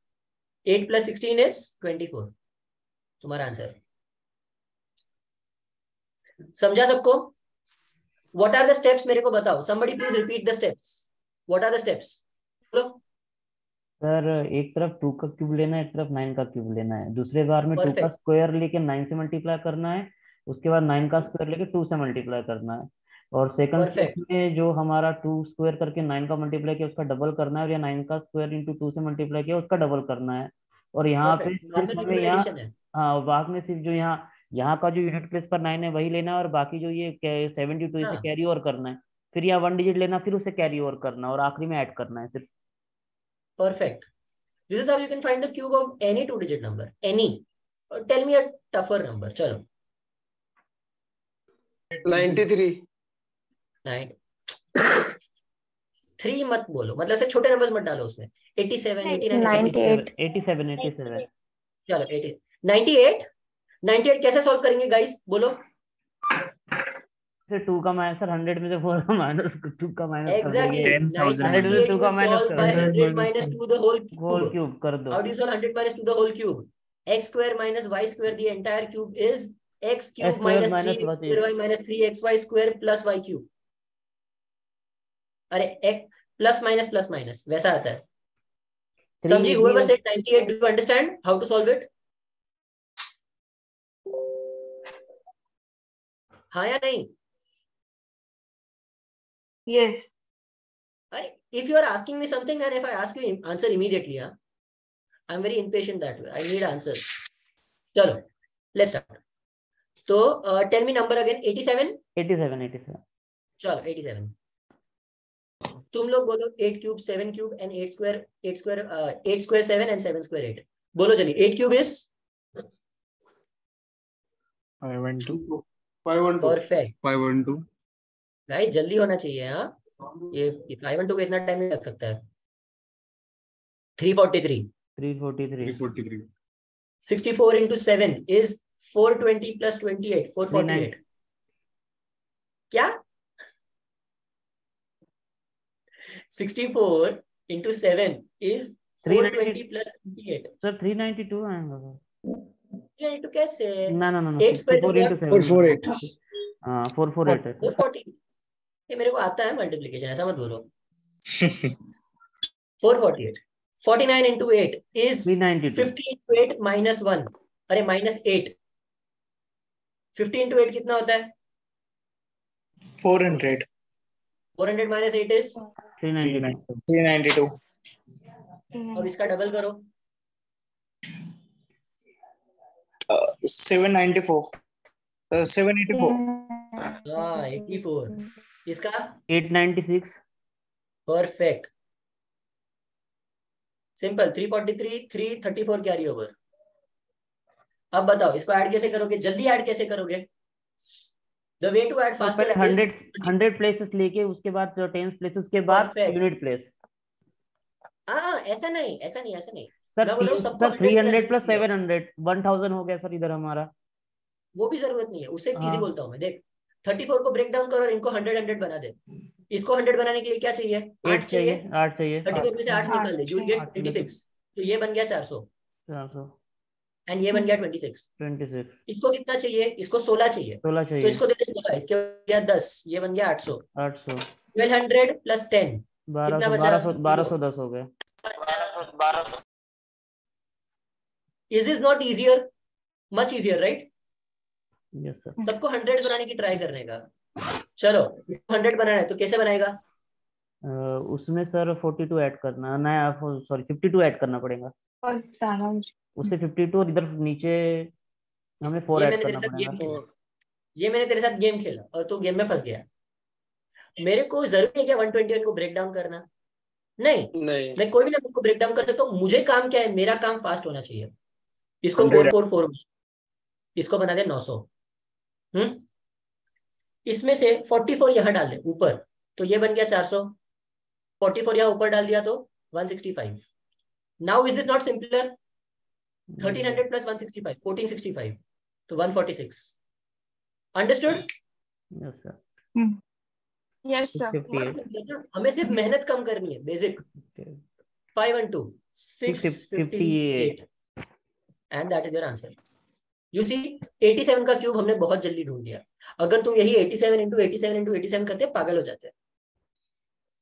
eight plus sixteen is twenty-four. तुम्हारा answer. समझा सबको? What are the steps मेरे को बताओ। Somebody please repeat the steps. What are the steps? बोलो। Sir एक तरफ to का क्यूब लेना है, एक तरफ नाइन का क्यूब लेना है। दूसरे बार में टू का स्क्वायर लेके नाइन से मल्टीप्लाई करना है, उसके बाद नाइन का स्क्वायर लेके टू से मल्टीप्लाई करना है, और सेकंड में जो हमारा टू स्क्वायर करके नाइन का मल्टीप्लाई किया उसका डबल करना है, और या नाइन का स्क्वायर इंटू टू से मल्टीप्लाई किया उसका डबल करना है। और यहाँ पे हमें यहाँ हाँ वाक में सिर्फ जो यहाँ यहाँ का जो यूनिट प्लेस पर नाइन है वही लेना है, और बाकी जो ये सेवेंटी टू इसे कैरी ओवर करना है, फिर यहाँ वन डिजिट लेना, फिर उसे कैरी ओवर करना और आखिरी में ऐड करना है सिर्फ। Perfect. This is how you can find the cube of any two-digit number. Any. Tell me a tougher number. चलो. ninety-three. Nine. Three मत बोलो. मतलब से छोटे numbers मत डालो उसमें. eighty-seven, eighty-nine, ninety-eight. eighty-seven, eighty-seven. चलो eighty. ninety-eight. ninety-eight कैसे solve करेंगे guys? बोलो. से टू का माइनस सर हंड्रेड में से फोर का माइनस टू का माइनस हंड्रेड में टू का minus hundred minus two the whole whole cube कर दो। How do you solve hundred minus two the whole cube? X square minus y square the entire cube is x cube minus three x square y minus three x y square plus y cube. अरे x plus minus plus minus वैसा आता है। समझी? Whoever said ninety-eight, do you understand how to solve it? हां या नहीं? Yes. If you are asking me something and if I ask you answer immediately, huh? I'm very impatient that way. I need answers. Chalo, let's start. So uh, tell me number again. eighty-seven. eighty-seven. eighty-seven. Chalo, eighty-seven. तुम लोग बोलो eight cube, seven cube and eight square, eight square, uh, eight square seven and seven square eight. बोलो जल्दी. eight cube is five twelve. five twelve. Perfect. five twelve. Guys जल्दी होना चाहिए। हाँ ये फाइव वन टू को इतना time नहीं लग सकता है। Three forty three three forty three forty three sixty four into seven is four twenty plus twenty eight four forty eight. क्या sixty four into seven is four twenty plus twenty eight? Sir three ninety two आएगा। Three ninety two कैसे? ना ना ना eight square four four eight four forty. ये मेरे को आता है मल्टीप्लिकेशन, ऐसा मत बोलो। four forty-eight, forty-nine into eight is fifty into eight minus one. अरे minus eight. fifty into eight कितना होता है? four hundred. four hundred minus eight is three ninety-two. three ninety-two. अब इसका डबल करो। uh, seven ninety-four. uh, seven eighty-four. हाँ eighty-four. इसका eight ninety-six. Perfect simple. three forty-three, three thirty-four carry over. अब बताओ इसको ऐड कैसे करोगे? जल्दी ऐड कैसे करोगे? The way to add faster is hundred places लेके उसके बाद टेन प्लेसेस के बाद यूनिट प्लेस। हां ऐसा नहीं ऐसा नहीं ऐसा नहीं सर, मैं बोल रहा हूं सबको three hundred plus seven hundred one thousand हो गया सर इधर हमारा। वो भी जरूरत नहीं है, उसे इजी बोलता हूं मैं। देख थर्टी फोर को ब्रेक डाउन करो और इनको हंड्रेड हंड्रेड बना दे। इसको हंड्रेड बनाने के लिए क्या चाहिए? आठ चाहिए। आठ चाहिए। थर्टी फोर में से आठ निकाल दे, यू विल गेट twenty-six। तो ये बन गया चार सौ। चार सौ। एंड ये बन गया twenty-six। twenty-six। इसको कितना चाहिए? इसको सोलह चाहिए। सोलह चाहिए। तो इसको दे दे सोलह, इसके गया दस, ये बन गया आठ सौ। आठ सौ। twelve hundred plus ten कितना बचा? twelve hundred, twelve ten हो गया। twelve hundred, twelve hundred। Is this not easier? Much easier, right? Yes, sir. सबको हंड्रेड बनाने की ट्राई करने का। चलो हंड्रेड बनाना है तो कैसे बनाएगा? uh, उसमें सर forty-two ऐड करना नया सॉरी fifty-two ऐड करना पड़ेगा। उससे fifty-two और इधर नीचे हमें four ऐड करना पड़ेगा। ये मैंने तेरे साथ गेम खेला और तू गेम में फंस गया। मेरे को जरूरी है क्या one twenty-one को ब्रेक डाउन करना? नहीं नहीं, मैं कोई भी नंबर को ब्रेक डाउन कर सकता हूँ। मुझे काम क्या है? मेरा काम फास्ट होना चाहिए। इसको फोर फोर फोर इसको बना दे नौ सौ। हम्म इसमें से forty-four यहां डाल दे ऊपर तो ये बन गया चार सौ। forty-four यहां ऊपर डाल दिया तो one sixty-five। Now is this not simpler? thirteen hundred plus one sixty-five fourteen sixty-five तो one forty-six। Understood? Yes sir. Yes sir. हमें सिर्फ मेहनत कम करनी है, basic. five twelve six fifty-eight and that is your answer. You see, eighty-seven का cube हमने बहुत जल्दी ढूंढ लिया। अगर तुम यही eighty-seven into eighty-seven into eighty-seven करते पागल हो जाते।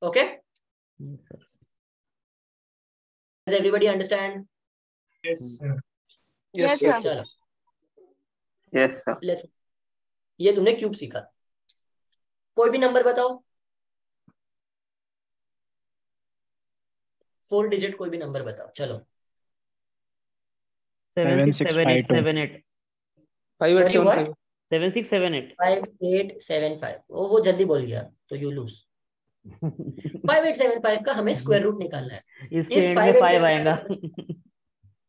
Okay okay? Does everybody understand? Yes. Yes, yes sir. Yes sir. Let's. ये तुमने क्यूब सीखा। कोई भी नंबर बताओ, फोर डिजिट कोई भी नंबर बताओ। चलो seven six seven eight five eight seven eight five eight seven five. वो वो जल्दी बोल गया तो you lose. Five eight seven five का हमें स्क्वायर रूट निकालना है। इसके एंड में फाइव आएगा।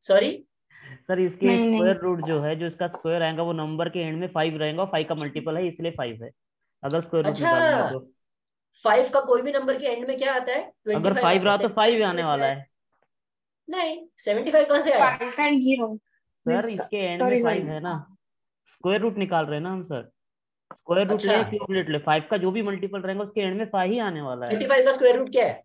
सॉरी सर, इसके स्क्वायर रूट जो है, जो इसका स्क्वायर आएगा वो नंबर के एंड में फाइव रहेगा। फाइव का मल्टीपल है इसलिए फाइव है। अगर स्क्वायर रूट निकालना है तो फाइव का कोई भी नंबर के एंड में क्या आता है? अगर फाइव रहा तो फाइव आने वाला है। नहीं, पचहत्तर कहां से आया? फाइव एंड जीरो सर, इसके एंड में फाइव है ना। स्क्वायर रूट निकाल रहे हैं ना हम सर। स्क्वायर रूट ले, क्यूब ले, ले फाइव का जो भी मल्टीपल रहेगा उसके एंड में फाइव ही आने वाला है। पचहत्तर का स्क्वायर रूट क्या है?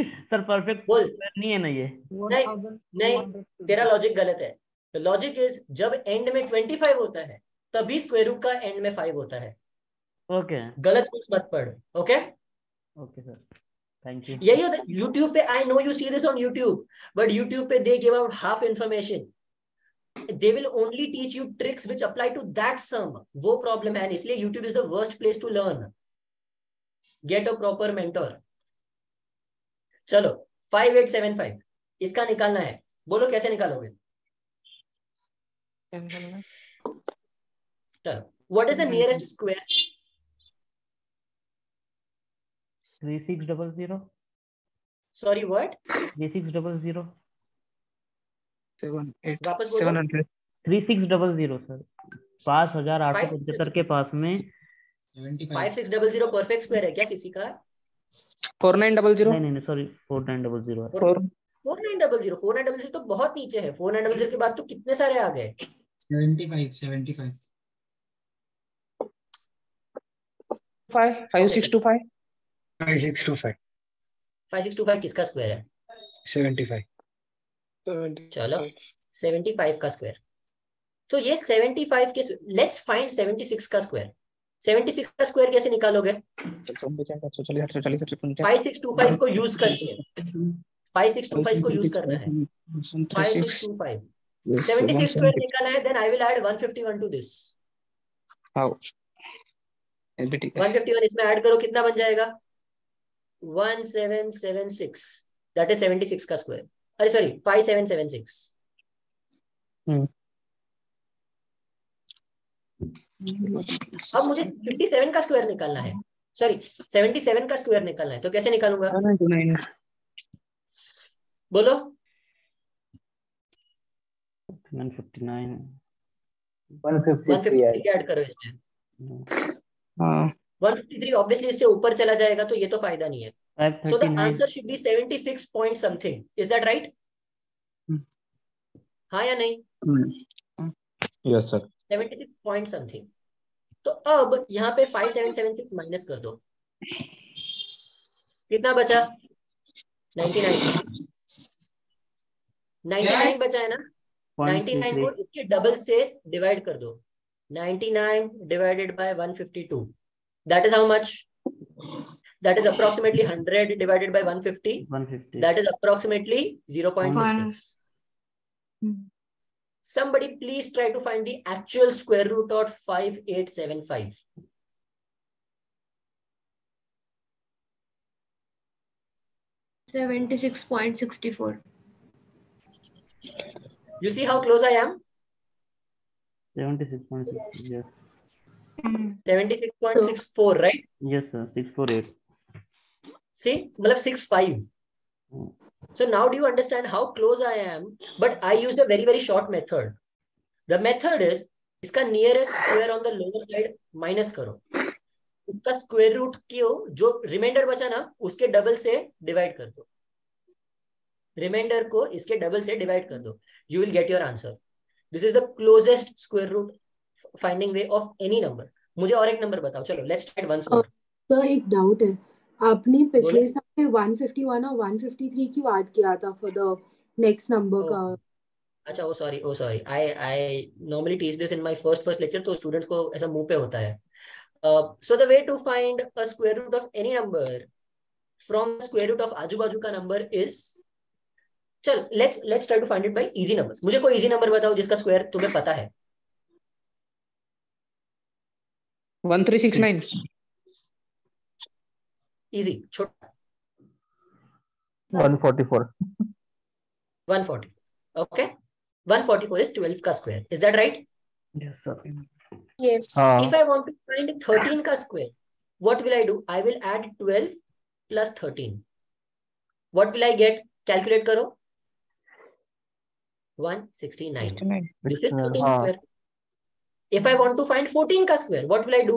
सर परफेक्ट बोल नहीं है ना ये। नहीं नहीं, तेरा लॉजिक गलत है। द लॉजिक इज जब एंड में पच्चीस होता है तभी स्क्वायर रूट का एंड में फाइव होता है। ओके, गलत कुछ मत पढ़। Okay okay sir, thank you. यही होता है YouTube पे। I know you see this on YouTube, but YouTube पे they give out half information. they will only teach you tricks which apply to that sum. वो problem है, इसलिए YouTube is the worst place to learn. Get a proper mentor. चलो five eight seven five इसका निकालना है। बोलो कैसे निकालोगे? चलो, what is the nearest square? Three six double zero. Sorry, what? Three six double zero. Seven eight seven hundred. Three six double zero sir, पाँच हजार आठ सौ पचहत्तर के पास में। Five six double zero perfect square है क्या किसी का? Four nine double zero. नहीं नहीं sorry, four nine double zero है। Four nine double zero four nine double zero तो बहुत नीचे है। फोर नाइन डबल जीरो के बाद तो कितने सारे आ गए? Seventy five seventy five. Five five six two five. Five six two five. Five six two five किसका स्क्वायर है? Seventy five. चलो सेवेंटी फाइव का स्क्वायर। तो ये सेवेंटी फाइव के, लेट्स फाइंड सेवेंटी सिक्स का स्क्वायर। सेवेंटी सिक्स का square कैसे निकालोगे? फाइव सिक्स टू फाइव को यूज करके। फाइव सिक्स टू फाइव को यूज करना है। Five six two five. Seventy six square निकालना है, then I will add one fifty one to this. How? One fifty one इसमें ऐड करो, कितना बन जाएगा? Seventeen seventy six. That is seventy six का स्क्वायर। अरे sorry, five seven seven six. अब मुझे फिफ्टी सेवन का स्क्वायर निकालना है। सॉरी, सेवेंटी सेवन का स्क्वायर निकालना है। तो कैसे निकालूंगा? One ninety nine. बोलो one fifty nine. One fifty three add करो इसमें। हां, वन फिफ्टी थ्री ऑब्वियसली इससे ऊपर चला जाएगा तो ये तो फायदा नहीं है। So the answer should be seventy-six point something. Is that right? हाँ या नहीं? Yes sir. seventy-six point something. तो अब यहाँ पे five seven seven six minus कर दो, कितना बचा? ninety-nine. ninety-nine बचा है ना? ninety-nine को इसके डबल से डिवाइड कर दो। ninety-nine divided by one fifty-two. That is how much? That is approximately one hundred divided by one fifty. one fifty. That is approximately zero point six six. Somebody please try to find the actual square root of five eight seven five. seventy-six point six four. You see how close I am? seventy-six point six four. Yes. seventy-six point six four, right? Yes sir, six forty-eight. See, मतलब sixty-five. So now do you understand how close I am? But I used a very very short method. The method is इसका nearest square on the lower side minus करो, उसका square root क्यों, जो remainder बचा ना उसके double से divide कर दो। remainder को इसके double से divide कर दो, you will get your answer. This is the closest square root finding way of any number. मुझे और एक नंबर बताओ। चलो let's try once more. Sir एक डाउट है, आपने पिछले साल में one fifty-one और one fifty-three क्यों ऐड किया था for the next number का? अच्छा, oh sorry oh sorry, I I normally teach this in my first first lecture, तो students को ऐसा मुंह पे होता है. So the way to find a square root of any number from the square root of आजू बाजू का नंबर is, चल let's let's try to find it by easy numbers. मुझे कोई easy number बताओ जिसका square तुम्हें पता है. one three six nine. Easy. छोटा. one forty-four. one forty-four. Okay. one forty-four is twelve का square. Is that right? Yes, sir. Yes. Uh, if I want to find thirteen का square, what will I do? I will add twelve plus thirteen. What will I get? Calculate करो. one sixty-nine. This is thirteen uh, square. If I want to find fourteen का square, what will I do?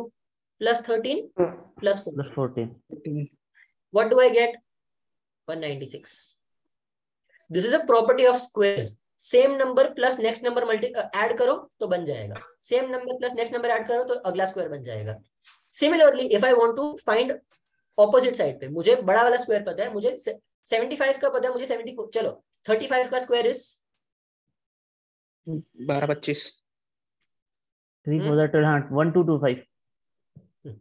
Plus thirteen plus fourteen. Plus fourteen. What do I get? one ninety-six. This is a property of squares. Same number plus next number multi add करो तो बन जाएगा. Same number plus next number add करो तो अगला square बन जाएगा. Similarly if I want to find opposite side पे, मुझे बड़ा वाला स्क्वायर पता है, मुझे पचहत्तर का पता है, मुझे चौहत्तर, चलो पैंतीस का स्क्वायर इज बारह पच्चीस. Three four twelve one two two five.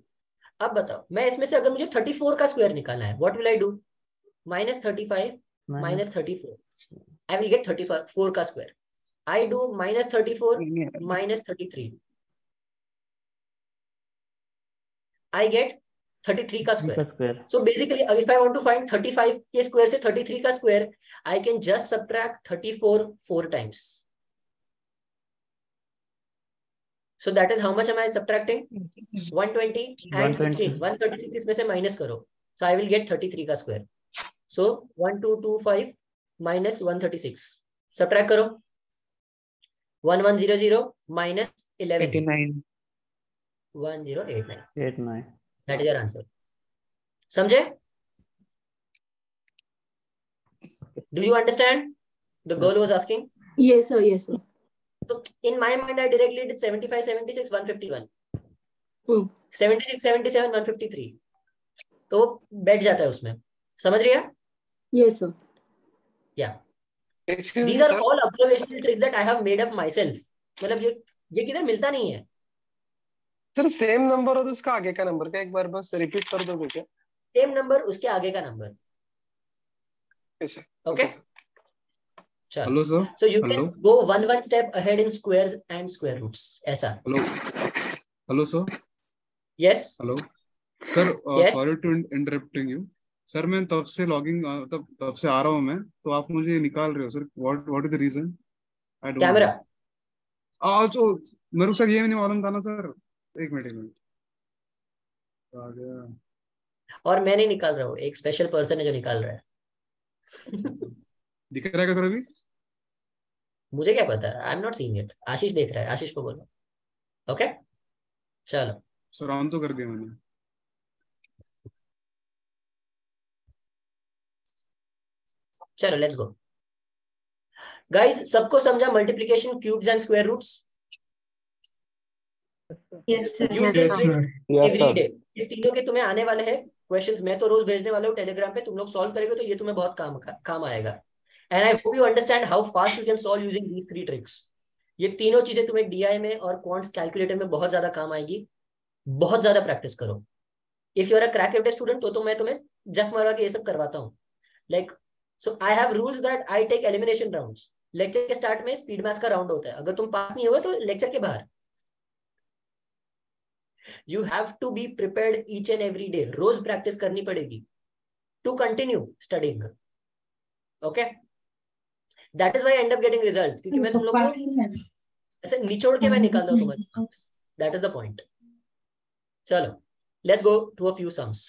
अब बताओ मैं इसमें से अगर मुझे चौंतीस का स्क्वायर निकालना है, what will I do? minus thirty-five minus thirty-four. I will get thirty-four का square. I do minus thirty-four minus thirty-three. I get thirty-three का square. So basically, if I want to find thirty-five के square से thirty-three का square, I can just subtract thirty-four four times. So that is how much am I subtracting? one twenty and sixteen. one thirty-six इसमें से minus करो. So I will get thirty-three का square. So one two two five. Minus one thirty six subtract करो. One one zero zero minus eleven one zero eight nine eight nine. That is your answer. समझे? Do you understand? The girl was asking. Yes sir, yes sir. तो in my mind I directly did seventy five seventy six one fifty one, seventy six seventy seven one fifty three. तो बैठ जाता है उसमें. समझ रही है? Yes sir. Yeah. Excuse These are sir. all observational tricks that I have made up myself. मतलब ये ये किधर मिलता नहीं है. Sir, same number और उसका आगे का number क्या एक बार बस repeat कर दोगे क्या? Same number उसके आगे का number. Yes sir. Okay. चल. Hello sir. So you Hello. can go one one step ahead in squares and square roots. ऐसा. Hello. Hello sir. Yes. Hello. Sir, uh, yes. sorry to interrupting you. Sir मैं तब से logging तब तब से आ रहा हूँ मैं, तो आप मुझे निकाल रहे हो sir. What what is the reason? Camera आ तो मेरे सर ये नहीं मालूम था ना सर. एक मिनट एक मिनट आ गया. और मैं नहीं निकाल रहा हूँ, एक स्पेशल पर्सन है जो निकाल रहा है. दिख रहा है क्या सर? अभी मुझे क्या पता, I am not seeing it. Ashish देख रहा है, आशीष को बोलो. Okay okay? चलो सर ऑन तो कर दिया मैंने. चलो लेट्स गो गाइस. सबको समझा multiplication, cubes and square roots? Yes sir. ये तीनों के तुम्हें आने वाले हैं क्वेश्चंस. मैं तो रोज भेजने वाला हूँ टेलीग्राम पे, तुम लोग सॉल्व करेंगे तो ये तुम्हें बहुत काम काम आएगा. And I hope you understand how fast you can solve using these three tricks. ये तीनों चीजें तुम्हें डीआई में और क्वांट्स कैलकुलेटर में बहुत ज्यादा काम आएगी. बहुत ज्यादा प्रैक्टिस करो. If you are a crack every test student तो, तो मैं तुम्हें जख मारवा के ये सब करवाता हूँ. Like like, So I have rules that I take elimination rounds. Lecture के स्टार्ट में स्पीड मैच का राउंड होता है. अगर तुम पास नहीं हुए तो लेक्चर के बाहर. You have to be prepared each and every day. रोज प्रैक्टिस करनी पड़ेगी to continue studying. Okay? That is why I end up getting results. क्योंकि मैं तुम लोगों को ऐसे निचोड़ के मैं निकालता हूँ तुम्हारे. That is the point. चलो, let's go to a few sums.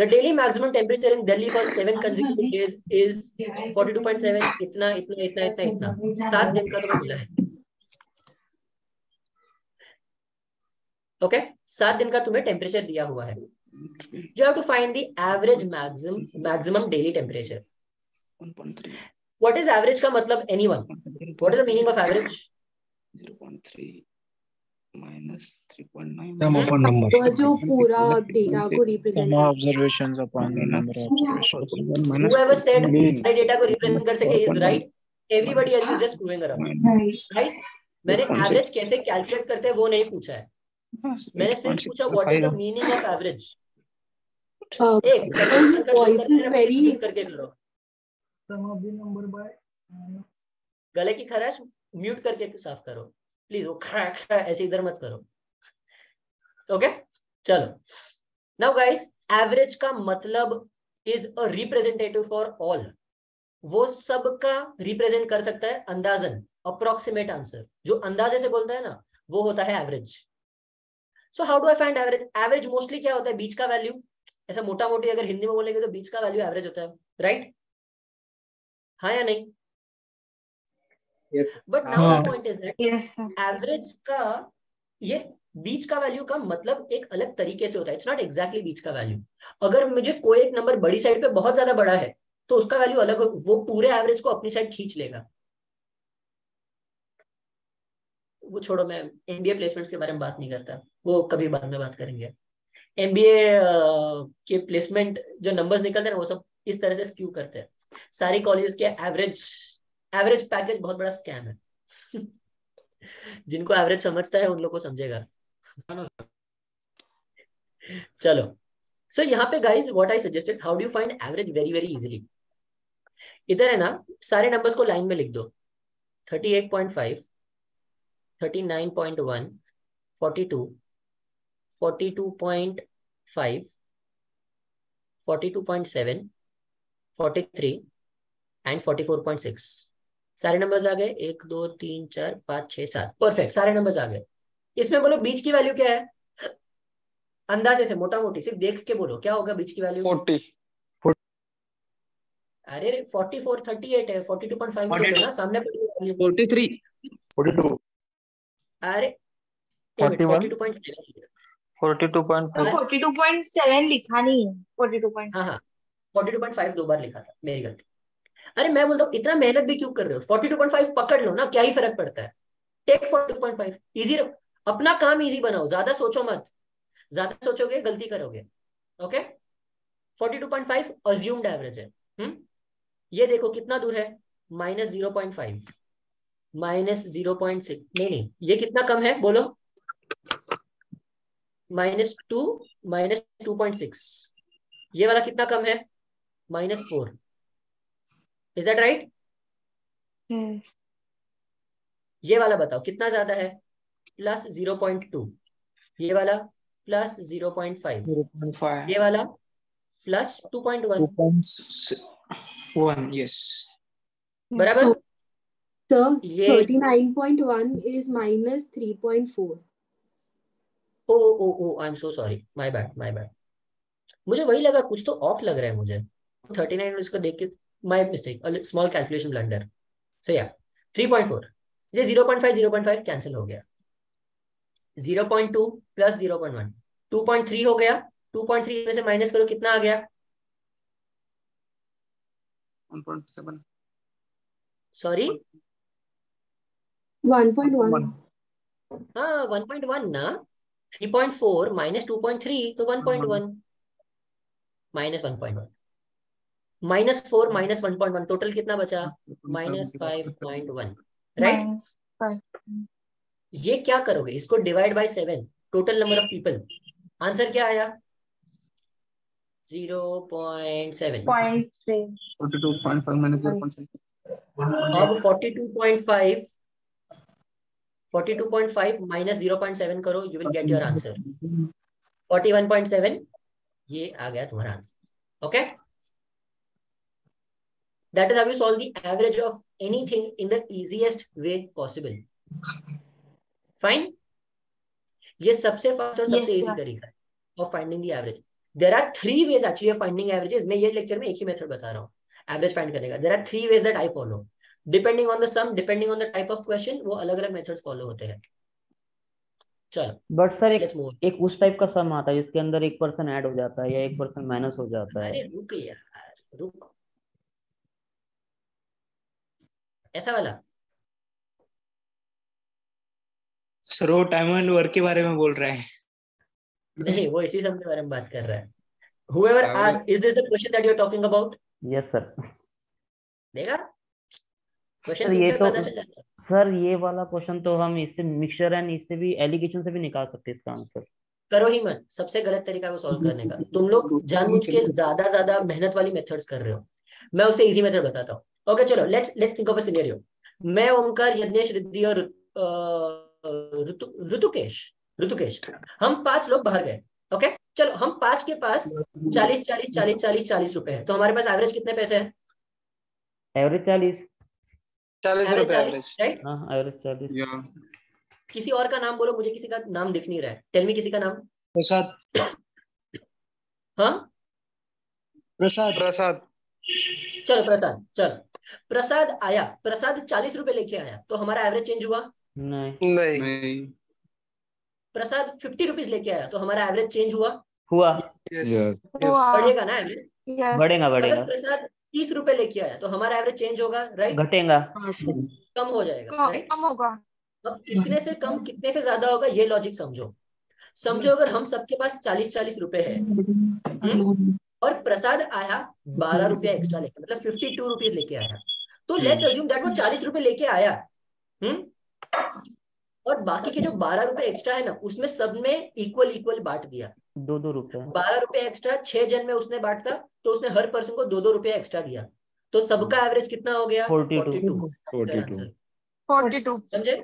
The daily maximum temperature in Delhi for seven consecutive days is forty-two point seven. इतना इतना इतना इतना इतना सात दिन का तो मिला है. Okay, सात दिन का तुम्हें टेम्परेचर दिया हुआ है. You have to find the average maximum maximum daily temperature. What is average का मतलब anyone? What is the meaning of average? zero point three. minus three point nine. Sum upon number. जो पूरा data को represent observations upon number observations. Whoever said सारे data को represent कर सके is right. Everybody else is just screwing around. Guys मैंने average कैसे calculate करते हैं वो नहीं पूछा है. मैंने सिर्फ पूछा what is the meaning of average. गले की खराश म्यूट करके साफ करो प्लीज, वो खरा खरा ऐसे इधर मत करो। ओके चलो, नाउ गाइस एवरेज का मतलब is a representative for all, वो सबका रिप्रेजेंट कर सकता है अंदाजन, अप्रोक्सीमेट आंसर जो अंदाजे से बोलता है ना वो होता है average. So how do I find average? Average mostly क्या होता है, बीच का वैल्यू, ऐसा मोटा मोटी अगर हिंदी में बोलेंगे तो बीच का वैल्यू एवरेज होता है, राइट right? हाँ या नहीं? But now the point is that average का ये बीच का वैल्यू का मतलब एक अलग तरीके से होता है, इट्स नॉट एग्जैक्टली बीच का वैल्यू। अगर मुझे कोई एक नंबर बड़ी साइड पे बहुत ज्यादा बड़ा है तो उसका वैल्यू अलग हो, वो पूरे एवरेज को अपनी साइड खींच लेगा। वो छोड़ो, मैं एमबीए प्लेसमेंट्स के बारे में बात नहीं करता, वो कभी बाद में बात करेंगे। एमबीए के प्लेसमेंट जो नंबर्स निकलते हैं वो सब इस तरह से स्क्यू करते हैं, सारी कॉलेजेस के एवरेज एवरेज पैकेज बहुत बड़ा स्कैम है। जिनको एवरेज समझता है उन लोगों को समझेगा। चलो सो so, यहाँ पे guys what I suggested, how do you find average very very easily. इधर है ना, सारे नंबर्स को लाइन में लिख दो, thirty eight point five, thirty nine point one, forty two, forty two point five, forty two point seven, forty three and forty four point six. सारे numbers आ गए, एक दो तीन चार पाँच छः सात, परफेक्ट सारे नंबर्स आ गए। इसमें बोलो बीच की वैल्यू क्या है, अंदाजे से मोटा मोटी सिर्फ देख के बोलो क्या होगा बीच की वैल्यू। फोर्टी, अरे फोर्टी फोर, थर्टी एट है, फोर्टी टू पॉइंट फाइव है ना सामने, फोर्टी थ्री, फोर्टी टू, अरे फोर्टी टू पॉइंट सेवन लिखा नहीं है, फोर्टी टू पॉइंट सेवन, हाँ फोर्टी टू पॉइंट फाइव दो बार लिखा था, मेरी गलती। अरे मैं बोलता हूँ इतना मेहनत भी क्यों कर रहे हो, फोर्टी टू पॉइंट फाइव पकड़ लो ना, क्या ही फर्क पड़ता है, take forty two point five, easy रखो अपना काम, इजी बनाओ, ज्यादा सोचो मत, ज्यादा सोचोगे गलती करोगे। Okay forty two point five assumed average है। हम्म, ये देखो कितना दूर है, minus zero point five, minus zero point six, नहीं नहीं ये कितना कम है बोलो, minus two, minus two point six, ये वाला कितना कम है, minus four, is that right? ये वाला बताओ कितना ज्यादा है, प्लस जीरो पॉइंट टू, ये वाला प्लस जीरो पॉइंट फाइव, ये वाला plus two point one, yes बराबर। So thirty nine point one is minus three point four. Oh oh oh! I'm so sorry. My bad, my bad. मुझे वही लगा कुछ तो ऑफ लग रहा है मुझे। थर्टी नाइन इसको देख के my mistake, a small calculation blunder. So yeah, three point four. ये zero point five zero point five cancel हो गया। Zero point two plus zero point one, two point three हो गया। टू पॉइंट थ्री में से minus करो कितना आ गया? One point seven. Sorry. One point one, हाँ वन पॉइंट वन ना, three point four minus two point three तो one point one, minus one point one, minus four minus one point one, total कितना बचा, minus five point one, right. ये क्या करोगे, इसको divide by seven, total number of people, answer क्या आया, zero point seven. अब forty two point five, forty two point five minus zero point seven करो, you will get your answer forty one point seven, ये आ गया तुम्हारा answer. Okay that is how you solve the average of anything in the easiest way possible. Fine, ये सबसे fast और सबसे easy तरीका है of finding the average. There are three ways actually of finding averages, मैं ये lecture में एक ही मेथड बता रहा हूँ एवरेज फाइंड करने का। There are three ways that I follow, depending on the sum, depending on the type of question, वो अलग अलग मेथड्स फॉलो होते हैं। चलो बट सर एक, एक उस टाइप का सम आता है जिसके अंदर एक पर्सन ऐड हो जाता है या एक पर्सन माइनस हो जाता है। अरे रुक यार रुक, ऐसा वाला सर वो टाइम एंड वर्क के बारे में बोल रहा है। नहीं वो इसी सम के बारे में बात कर रहा है। Whoever asked, is this the question that you're talking about? Yes sir. देखा क्वेश्चन ये तो सर, ये वाला क्वेश्चन तो हम इससे मिक्सचर एंड इससे भी एलिगेशन से भी निकाल सकते हैं इसका आंसर। करो ही मत, सबसे गलत तरीका को सॉल्व करने का। तुम लोग जानबूझ के ज्यादा ज्यादा मेहनत वाली मेथड्स कर रहे हो। मैं उसे इजी मेथड बताता हूँ। ओके चलो, let's let's think of a scenario. मैं, ओमकार, यज्ञेश, रिद्धि और ऋतु ऋतुकेश ऋतुकेश हम पांच लोग बाहर गए। ओके चलो, हम पांच के पास चालीस चालीस चालीस चालीस चालीस रुपए है, तो हमारे पास एवरेज कितने पैसे है? एवरेज चालीस चालीस चालीस राइट, एवरेज चालीस। किसी और का नाम बोलो, मुझे किसी का नाम दिख नहीं रहा है। टेल मी किसी का नाम। प्रसाद। हाँ प्रसाद प्रसाद चलो प्रसाद चलो प्रसाद आया, प्रसाद चालीस रुपए लेके आया, तो हमारा एवरेज चेंज हुआ नहीं नहीं। प्रसाद फिफ्टी रुपीज लेके आया, तो हमारा एवरेज चेंज हुआ हुआ बढ़ेगा ना एवरेज, बढ़ेगा बढ़ेगा। प्रसाद तीस रुपए लेके आया, तो हमारा एवरेज चेंज होगा राइट, घटेगा, कम हो जाएगा राइट, कम होगा। अब कितने से कम कितने से ज्यादा होगा, ये लॉजिक समझो। समझो अगर हम सबके पास चालीस चालीस रुपए है और प्रसाद आया बारह रुपया एक्स्ट्रा लेके, मतलब फिफ्टी टू रुपीज लेके आया, तो लेट्स अज्यूम दैट वो चालीस रुपए लेके आया हम्म, और बाकी के जो बारह रुपए एक्स्ट्रा है ना, उसमें सब में इक्वल इक्वल बांट दिया, दो दो रुपए। बारह रुपए एक्स्ट्रा छह जन में उसने बांटता, तो उसने हर पर्सन को दो दो रुपया एक्स्ट्रा दिया, तो सबका एवरेज कितना हो गया? Forty two forty two. समझे?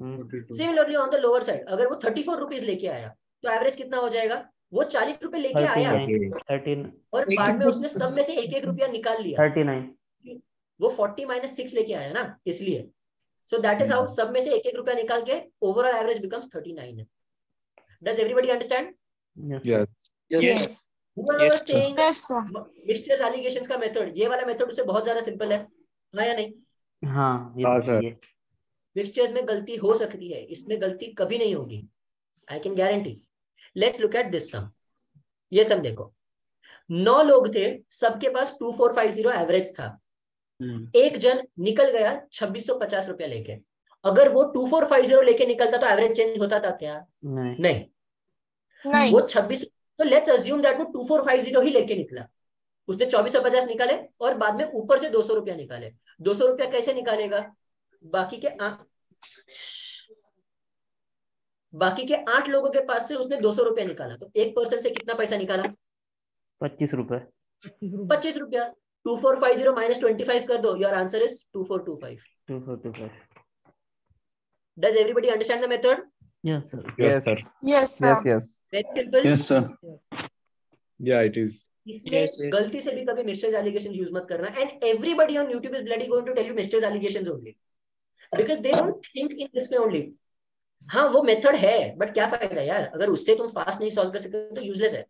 Similarly on the lower side, अगर वो थर्टी फोर रुपीज लेके आया तो एवरेज कितना हो जाएगा? वो चालीस रुपए लेके आया और बाद में उसने सब में से एक एक रुपया निकाल लिया, थर्टी नाइन। वो फोर्टी माइनस सिक्स लेके आया ना, इसलिए सो दैट इज हाउ सब में से एक एक रुपया निकाल के overall average becomes thirty nine. Does everybody understand? Yes yes yes sir. Mister alligations का मेथड, ये वाला मेथड उससे बहुत ज्यादा सिंपल है, हां या नहीं? हां हां सर। मिक्सचर्स में गलती हो सकती है, इसमें गलती कभी नहीं होगी, I can guarantee. Let's look at this sum. ये सम देखो, नौ लोग थे, सबके पास two four five zero average था, एक जन निकल गया छब्बीस सौ पचास रुपया लेके। अगर वो टू फोर फाइव जीरो लेके निकलता तो एवरेज चेंज होता था क्या? नहीं, नहीं।, नहीं। वो छब्बीस, तो लेट्स अज्यूम दैट वो टू फोर फाइव जीरो ही लेके निकला, उसने चौबीस सौ पचास निकाले और बाद में ऊपर से दो सौ रुपया निकाले। दो सौ रुपया कैसे निकालेगा? बाकी के आठ बाकी के आठ लोगों के पास से उसने दो सौ रुपया निकाला, तो एक पर्सन से कितना पैसा निकाला? पच्चीस रुपए पच्चीस रुपया। Two four five zero minus twenty five कर दो, your answer is to four two five two four two five. Does everybody understand the method? Yes sir yes sir yes sir very simple yes sir yeah it is. इसलिए गलती से भी कभी mistake allegation use मत करना। And everybody on YouTube is bloody going to tell you mistake alligations only, because they don't think in this way only. हाँ वो method है, बट क्या फायदा यार, अगर उससे तुम फास्ट नहीं सॉल्व कर सकते तो यूजलेस है।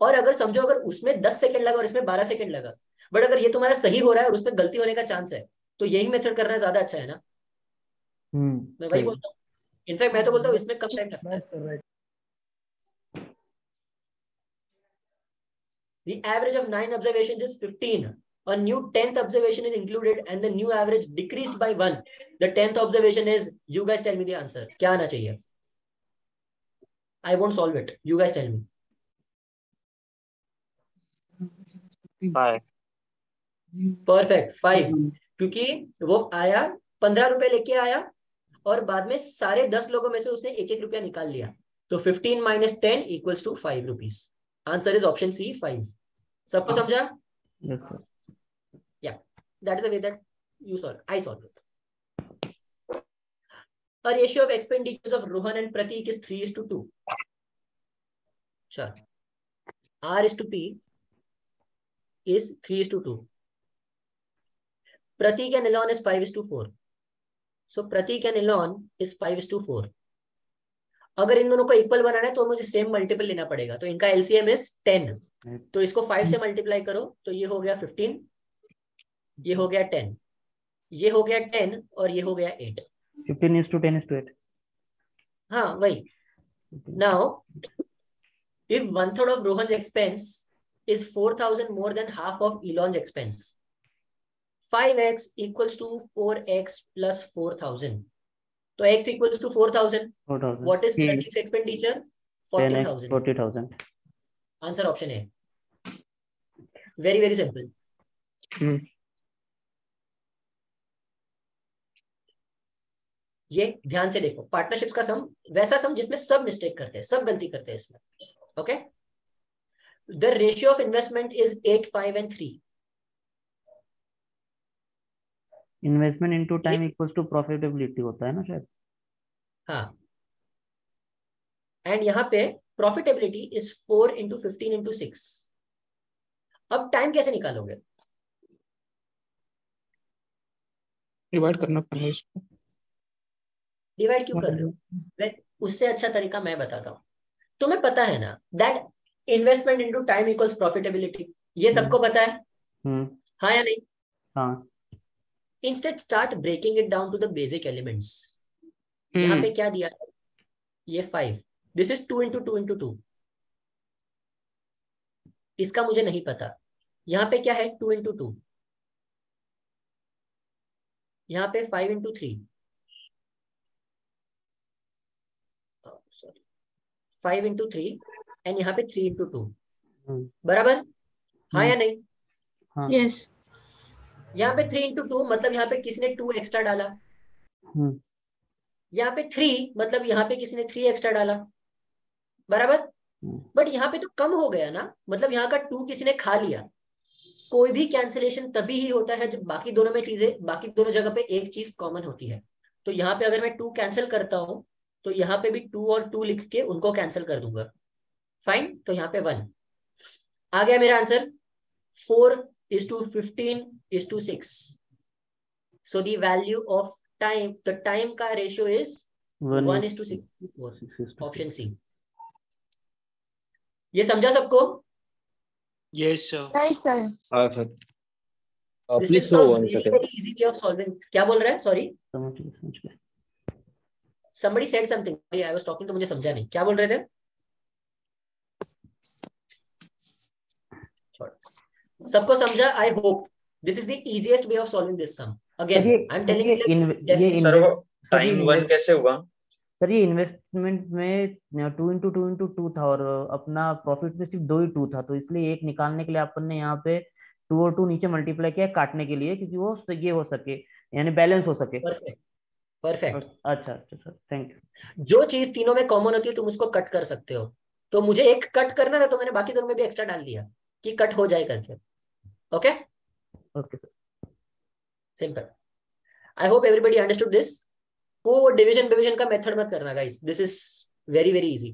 और अगर समझो, अगर उसमें दस सेकंड लगा और इसमें बारह सेकंड लगा, बट अगर ये तुम्हारा सही हो रहा है और उसमें गलती होने का चांस है, तो यही मेथड करना ज्यादा अच्छा है ना। hmm. मैं वही बोलता हूँ, इनफैक्ट मैं तो बोलता हूँ इसमें कम टाइम लगता है। The average of nine observations is fifteen. A new tenth observation is included, and the new average decreased by one. The tenth observation is, you guys tell me the answer. क्या आना चाहिए? I won't solve it. You guys tell me. Five. Perfect. Five. क्योंकि वो आया पंद्रह रुपए लेके आया और बाद में सारे दस लोगों में से उसने एक एक रुपया निकाल लिया, तो fifteen minus ten equals to five rupees. Answer is option C, five. सबको समझा? Yeah that is the way that you solve, I solve it. A ratio of expenditures of Rohan and Pratik is three is to two. चल, R is to P is three is to two. Pratik and Elon is five is to four, so Pratik and Elon is five is to four. अगर इन दोनों को equal बनाना है तो मुझे same multiple लेना पड़ेगा, तो इनका एलसीएम इज टेन। तो इसको फाइव से मल्टीप्लाई करो, तो ये हो गया फिफ्टीन, ये हो गया टेन, ये हो गया टेन और ये हो गया eight. Fifteen is to ten is to eight. हाँ वही। Now if one third of Rohan expense is four thousand more than half of Elon's expense, five x equals to four x plus four thousand, तो x equals to four thousand. What is Pratik's expenditure? forty thousand. forty thousand. Answer option A. Very very simple. Hmm. ये ध्यान से देखो, partnerships का सम वैसा सम जिसमें सब mistake करते हैं, सब गलती करते हैं इसमें। Okay, the ratio of investment is eight, five and three. Investment into time equals to profitability होता है ना शायद। हाँ, एंड यहाँ पे profitability is four into fifteen into six. अब टाइम कैसे निकालोगे? डिवाइड करना पड़ेगा इसको। डिवाइड क्यों कर रहे हो? उससे अच्छा तरीका मैं बताता हूँ। तुम्हें पता है ना that investment into time equals profitability, ये सबको पता है। हम्म, हाँ या नहीं? हाँ। Instead start breaking it down to the basic elements. यहाँ पे क्या दिया है? ये five, this is two into two into two, इसका मुझे नहीं पता। यहाँ पे क्या है? टू इंटू टू, यहाँ पे five into three, sorry five into three, and यहाँ पे थ्री इंटू टू, बराबर? हाँ या नहीं? हाँ। यस। यहाँ पे थ्री इंटू टू मतलब यहाँ पे किसने टू एक्स्ट्रा डाला, यहाँ पे थ्री मतलब यहाँ पे किसने थ्री एक्स्ट्रा डाला, बराबर? बट यहाँ पे तो कम हो गया ना, मतलब यहाँ का टू किसी ने खा लिया। कोई भी कैंसिलेशन तभी ही होता है जब बाकी दोनों में चीजें, बाकी दोनों जगह पे एक चीज कॉमन होती है। तो यहाँ पे अगर मैं टू कैंसिल करता हूँ तो यहाँ पे भी टू और टू लिख के उनको कैंसिल कर दूंगा। फाइन, तो यहाँ पे वन आ गया मेरा answer, four is to fifteen is to six. So the value of time, the time का ratio is one is to six, option C. ये समझा सबको? Yes sir. हां sir, please so one second, easy way of solving. क्या बोल रहा है? Sorry, समझ गए। Somebody said something, I was talking तो मुझे समझा नहीं, क्या बोल रहे थे? सबको समझा? I hope this is the easiest way of solving this sum. Again I am telling you, sir वो टाइम वन कैसे हुआ? सर ये इन्वेस्टमेंट में two into two into two था और अपना प्रॉफिट में सिर्फ दो ही टू था, तो इसलिए एक निकालने के लिए अपन ने यहाँ पे टू और टू नीचे मल्टीप्लाई किया काटने के लिए, क्योंकि वो ये हो सके, यानी बैलेंस हो सके। Perfect, perfect. अच्छा अच्छा सर, थैंक यू। जो चीज तीनों में कॉमन होती है तुम उसको कट कर सकते हो, तो मुझे एक कट करना था तो मैंने बाकी दोनों में भी एक्स्ट्रा डाल दिया कि कट हो जाए करके। Okay okay sir, simple. I hope everybody understood this. वो डिवीजन डिवीजन का मेथड मत करना guys, this is very very easy.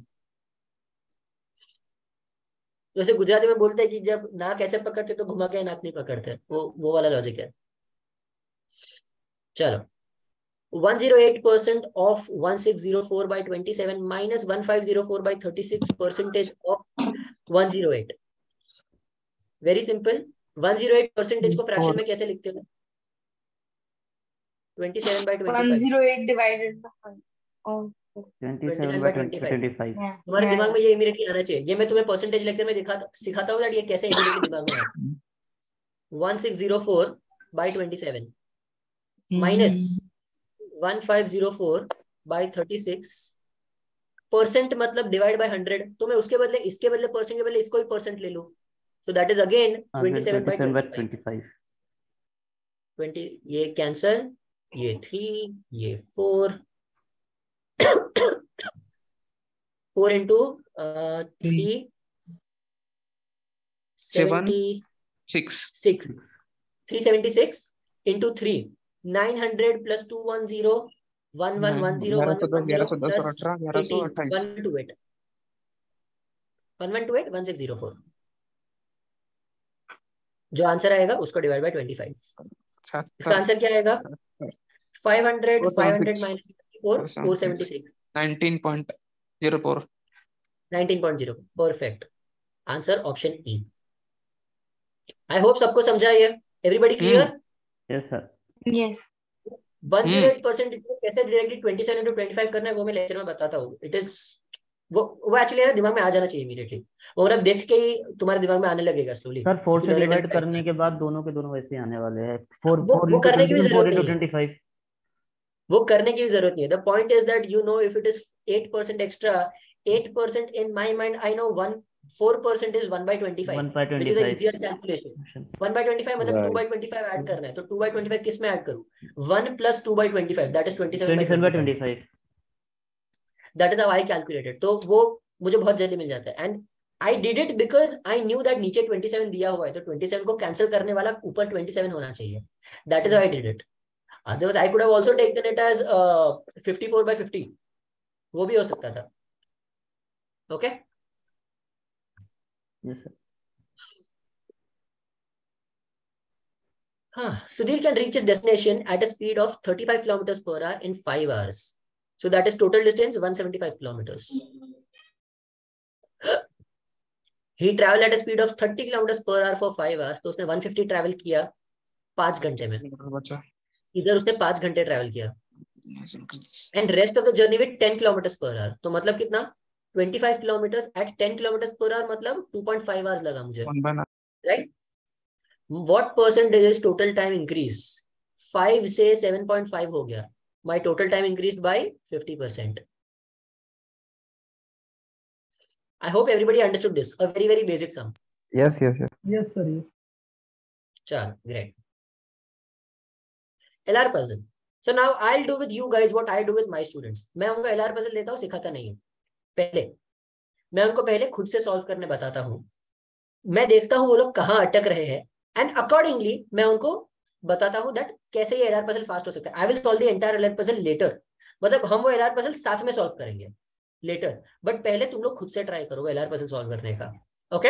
जैसे गुजराती में बोलते हैं कि जब नाक ऐसे पकड़ते तो घुमा के नाक नहीं पकड़ते, वो वो वाला लॉजिक है। चलो, one hundred eight percent of one six zero four by twenty seven minus one five zero four by thirty six percentage of one hundred eight. Very simple. One hundred eight percentage को fraction में कैसे लिखते हो? twenty-seven by one hundred eight divided by twenty-seven by twenty-five। तुम्हारे दिमाग में ये immediately आना चाहिए। ये मैं तुम्हें परसेंटेज लेक्चर में दिखाता सिखाता हूँ ये कैसे इमीडिएटली दिमाग में आए। one six zero four by twenty-seven minus one five zero four by thirty-six percent मतलब डिवाइड by one hundred। तो मैं उसके बदले इसके बदले परसेंट के बदले इसको ही परसेंट ले लूँ। So that is again twenty-seven by twenty-five। Twenty ये कैंसल, ये थ्री, ये four, four into three seventy six, three seventy six into three nine hundred plus two one zero one one one zero one two eight one one two eight one six zero four. जो answer आएगा उसको divide by twenty five. इसका answer क्या आएगा? five hundred, five hundred minus four, four seventy-six, nineteen point zero four, nineteen point zero four, perfect, answer option E। I hope सबको समझा ये, everybody clear? Yes sir, yes। one hundred percent कैसे directly twenty-seven to twenty-five करना है वो मैं lecture में बताता हूँ। It is वो वो एक्चुअली ना दिमाग में आ जाना चाहिए इमीडिएटली, और अब देख के ही तुम्हारे दिमाग में आने लगेगा स्लोली। सर फोर से डिवाइड करने के बाद दोनों के दोनों वैसे आने वाले हैं। फोर वो करने की भी जरूरत नहीं है, वो करने की भी जरूरत नहीं है। The point is that you know if it is eight percent extra, eight percent in my mind I know one four percent is one by twenty-five, which is an easier calculation. one by twenty-five मतलब two by twenty-five add करना है, तो two by twenty-five किस में add करूँ? one plus two by twenty-five, that is twenty-seven by twenty-five. That is how I calculated. तो वो मुझे बहुत जल्दी मिल जाता है. And I did it because I knew that नीचे twenty-seven दिया हुआ है, तो twenty-seven को cancel करने वाला ऊपर twenty-seven होना चाहिए. That is how I did it. Otherwise I could have also taken it as uh, fifty-four by fifty. वो भी हो सकता था. Okay. Yes, sir. Huh. Sudhir can reach his destination at a speed of thirty-five kilometers per hour in five hours. So that is total distance one hundred seventy-five kilometers. He traveled at a speed of thirty kilometers per hour for five hours. तो उसने one fifty travel किया पांच घंटे में. इधर उसने पांच घंटे travel किया. And rest of the journey with ten kilometers per hour. तो मतलब कितना? twenty-five kilometers at ten kilometers per hour मतलब two point five hours लगा मुझे, right? What percentage is total time increase? five से seven point five हो गया. My total time increased by fifty percent. I hope everybody understood this. A very very basic sum. Yes, yes, yes. Yes, sir. Yes. Chal, great. L R puzzle. So now I'll do with you guys what I do with my students. मैं उनको L R puzzle देता हूँ, सिखाता नहीं हूँ. पहले मैं उनको पहले खुद से सॉल्व करने बताता हूँ. मैं देखता हूँ वो लोग कहाँ अटक रहे हैं एंड अकॉर्डिंगली मैं उनको बताता हूँ दैट कैसे ये एलआर पजल फास्ट हो सकता है. I will solve the entire LR puzzle later. मतलब हम वो एलआर पजल साथ में सॉल्व करेंगे लेटर, बट पहले तुम लोग खुद से ट्राई करो एलआर पजल सॉल्व करने का. Okay,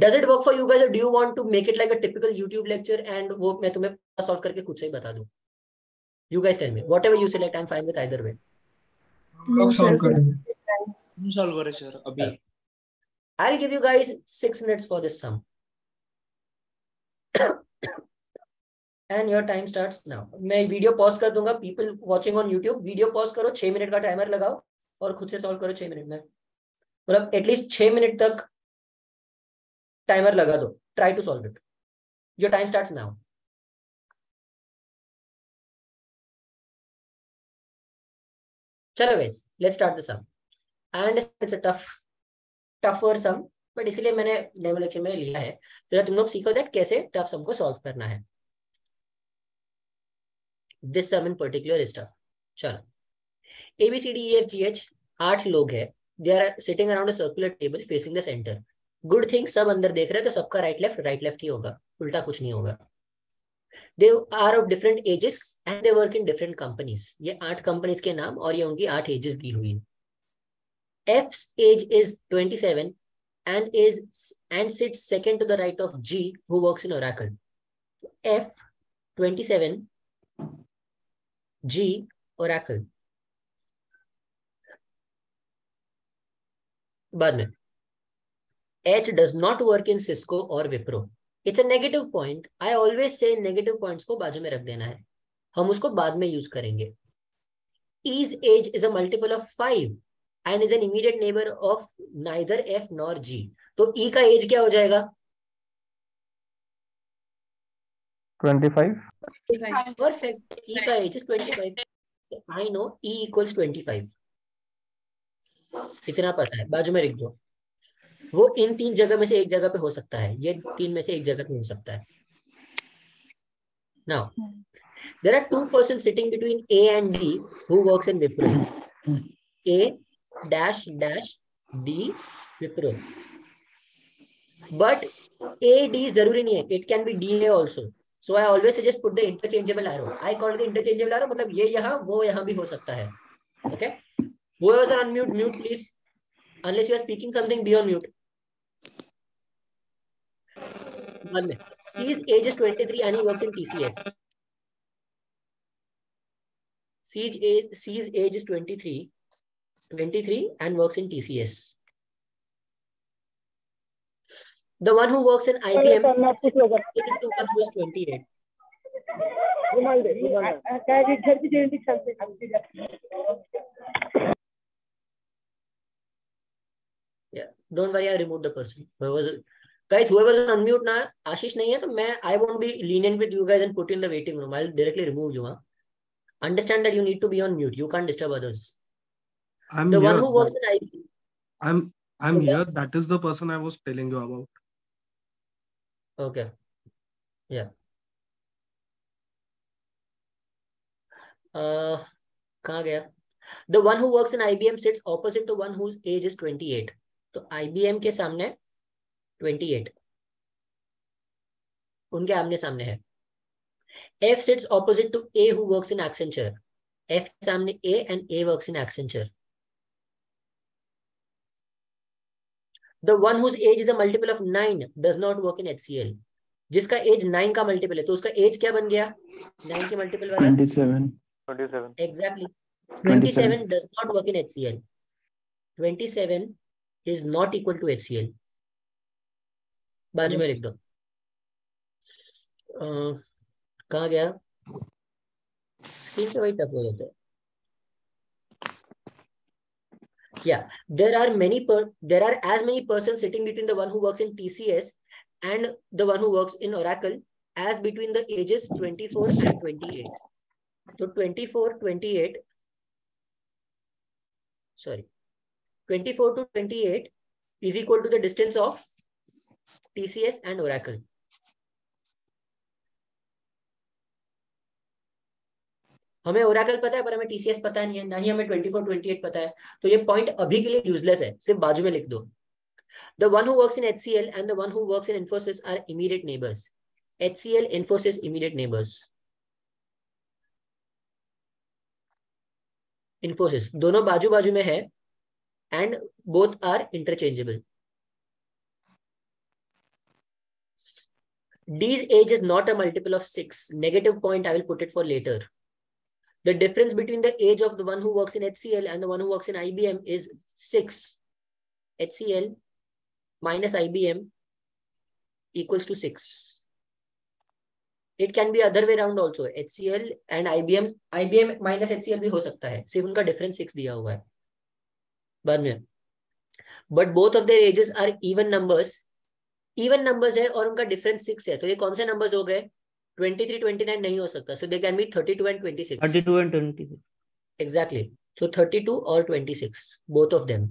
does it work for you guys? Do you want to make it like a typical YouTube lecture and वो मैं तुम्हें सॉल्व करके खुद से ही बता दूं? You guys tell me, whatever you select, I am fine with either way. No, sir. I'll give you guys six minutes for this sum. And your time starts now. मैं वीडियो पॉज कर दूंगा. People watching on YouTube, video pause करो, छह minute का timer लगाओ और खुद से सॉल्व करो छह मिनट में. मतलब एटलीस्ट छह मिनट तक टाइमर लगा दो. Try to solve it. Your time starts now. चलो guys, let's start the sum. I understand it's a tough, tougher sum, but इसलिए मैंने डेमो लेक्चर में लिया है. तो तुम लोग सीखो दैट कैसे टफ सम को सॉल्व करना है. This sum in particular is tough. चलो, A B C D E F G H आठ लोग हैं. They are sitting around a circular table facing the center. Good thing सब अंदर देख रहे हैं, तो सबका right left right left ही होगा, उल्टा कुछ नहीं होगा. They are of different ages and they work in different companies. ये आठ कंपनीज के नाम और ये उनकी आठ एजेस दी हुई है. F's age is twenty-seven and is and sits second to the right of G, who works in Oracle. F twenty-seven, G Oracle. बाद में H does not work in Cisco or Wipro. It's a negative point. I always say negative points को बाजू में रख देना है, हम उसको बाद में यूज करेंगे. E's age is a multiple of five and is an immediate neighbor of neither F nor G. तो E का एज क्या हो जाएगा? twenty-five. परफेक्ट. E का age is twenty-five. I know E equals twenty-five. इतना पता है, बाजू में रख दो. वो इन तीन जगह में से एक जगह पे हो सकता है, ये तीन में से एक जगह पे हो सकता है. Now, there are two persons sitting between A and D who works in Wipro. A dash dash D Wipro. But A D जरूरी नहीं है, it can be D A also. So I always suggest put the interchangeable arrow. I call it interchangeable arrow. मतलब ये यहाँ वो यहाँ भी हो सकता है. Okay? Whoever is unmute, mute please. Unless you are speaking something, be on mute. C's age is twenty-three and he works in T C S. C's age, C's age is twenty-three, twenty-three and works in T C S. The one who works in I B M, the one who is twenty-eight. Yeah, don't worry, I removed the person. Whoever's, guys, whoever's on mute na, Ashish nahi hai, to main, I won't be lenient with you guys and put you in the waiting room. I'll directly remove you. Huh? Understand that you need to be on mute. You can't disturb others. I'm the here. One who works in I B M. I'm I'm okay. here. That is the person I was telling you about. Okay. Yeah. Uh, कहाँ गया? The one who works in I B M sits opposite to one whose age is twenty-eight. तो I B M के सामने twenty-eight. उनके आमने सामने है. F sits opposite to A who works in Accenture. F के सामने A and A works in Accenture. The one whose age is a multiple of nine does not work in H C L. जिसका age nine का multiple है तो उसका as क्या बन गया? nine के मल्टीपल वाला twenty-seven. Exactly. twenty-seven does not work in H C L. twenty-seven is not equal to H C L. बाजू में लिख दो. Uh, कहाँ गया? Screen पे वही टप हो जाता है. Yeah, there are many per there are as many persons sitting between the one who works in T C S and the one who works in Oracle as between the ages twenty-four and twenty-eight. So twenty-four, twenty-eight. Sorry, twenty-four to twenty-eight is equal to the distance of T C S and Oracle. हमें Oracle पता है पर हमें T C S पता नहीं है, ना ही हमें twenty-four, twenty-eight पता है, तो ये पॉइंट अभी के लिए यूजलेस है, सिर्फ बाजू में लिख दो. The one who works in H C L and the one who works in Infosys are immediate neighbors. H C L, Infosys, immediate neighbors. Infosys, दोनों बाजू बाजू में है and both are interchangeable. D's age is not a multiple of six. Negative point, I will put it for later. The difference between the age of the one who works in H C L and the one who works in I B M is six. H C L minus I B M equals to six. It can be other way around also. H C L and I B M, I B M minus H C L भी हो सकता है. सिर्फ उनका difference six दिया हुआ है. बाद में. But both of their ages are even numbers. Even numbers है और उनका difference six है. तो ये कौन से numbers हो गए? twenty-three, twenty-nine नहीं हो सकता. So they can be thirty-two and twenty-six. thirty-two and twenty-six. Exactly. So thirty-two or twenty-six. Both of them.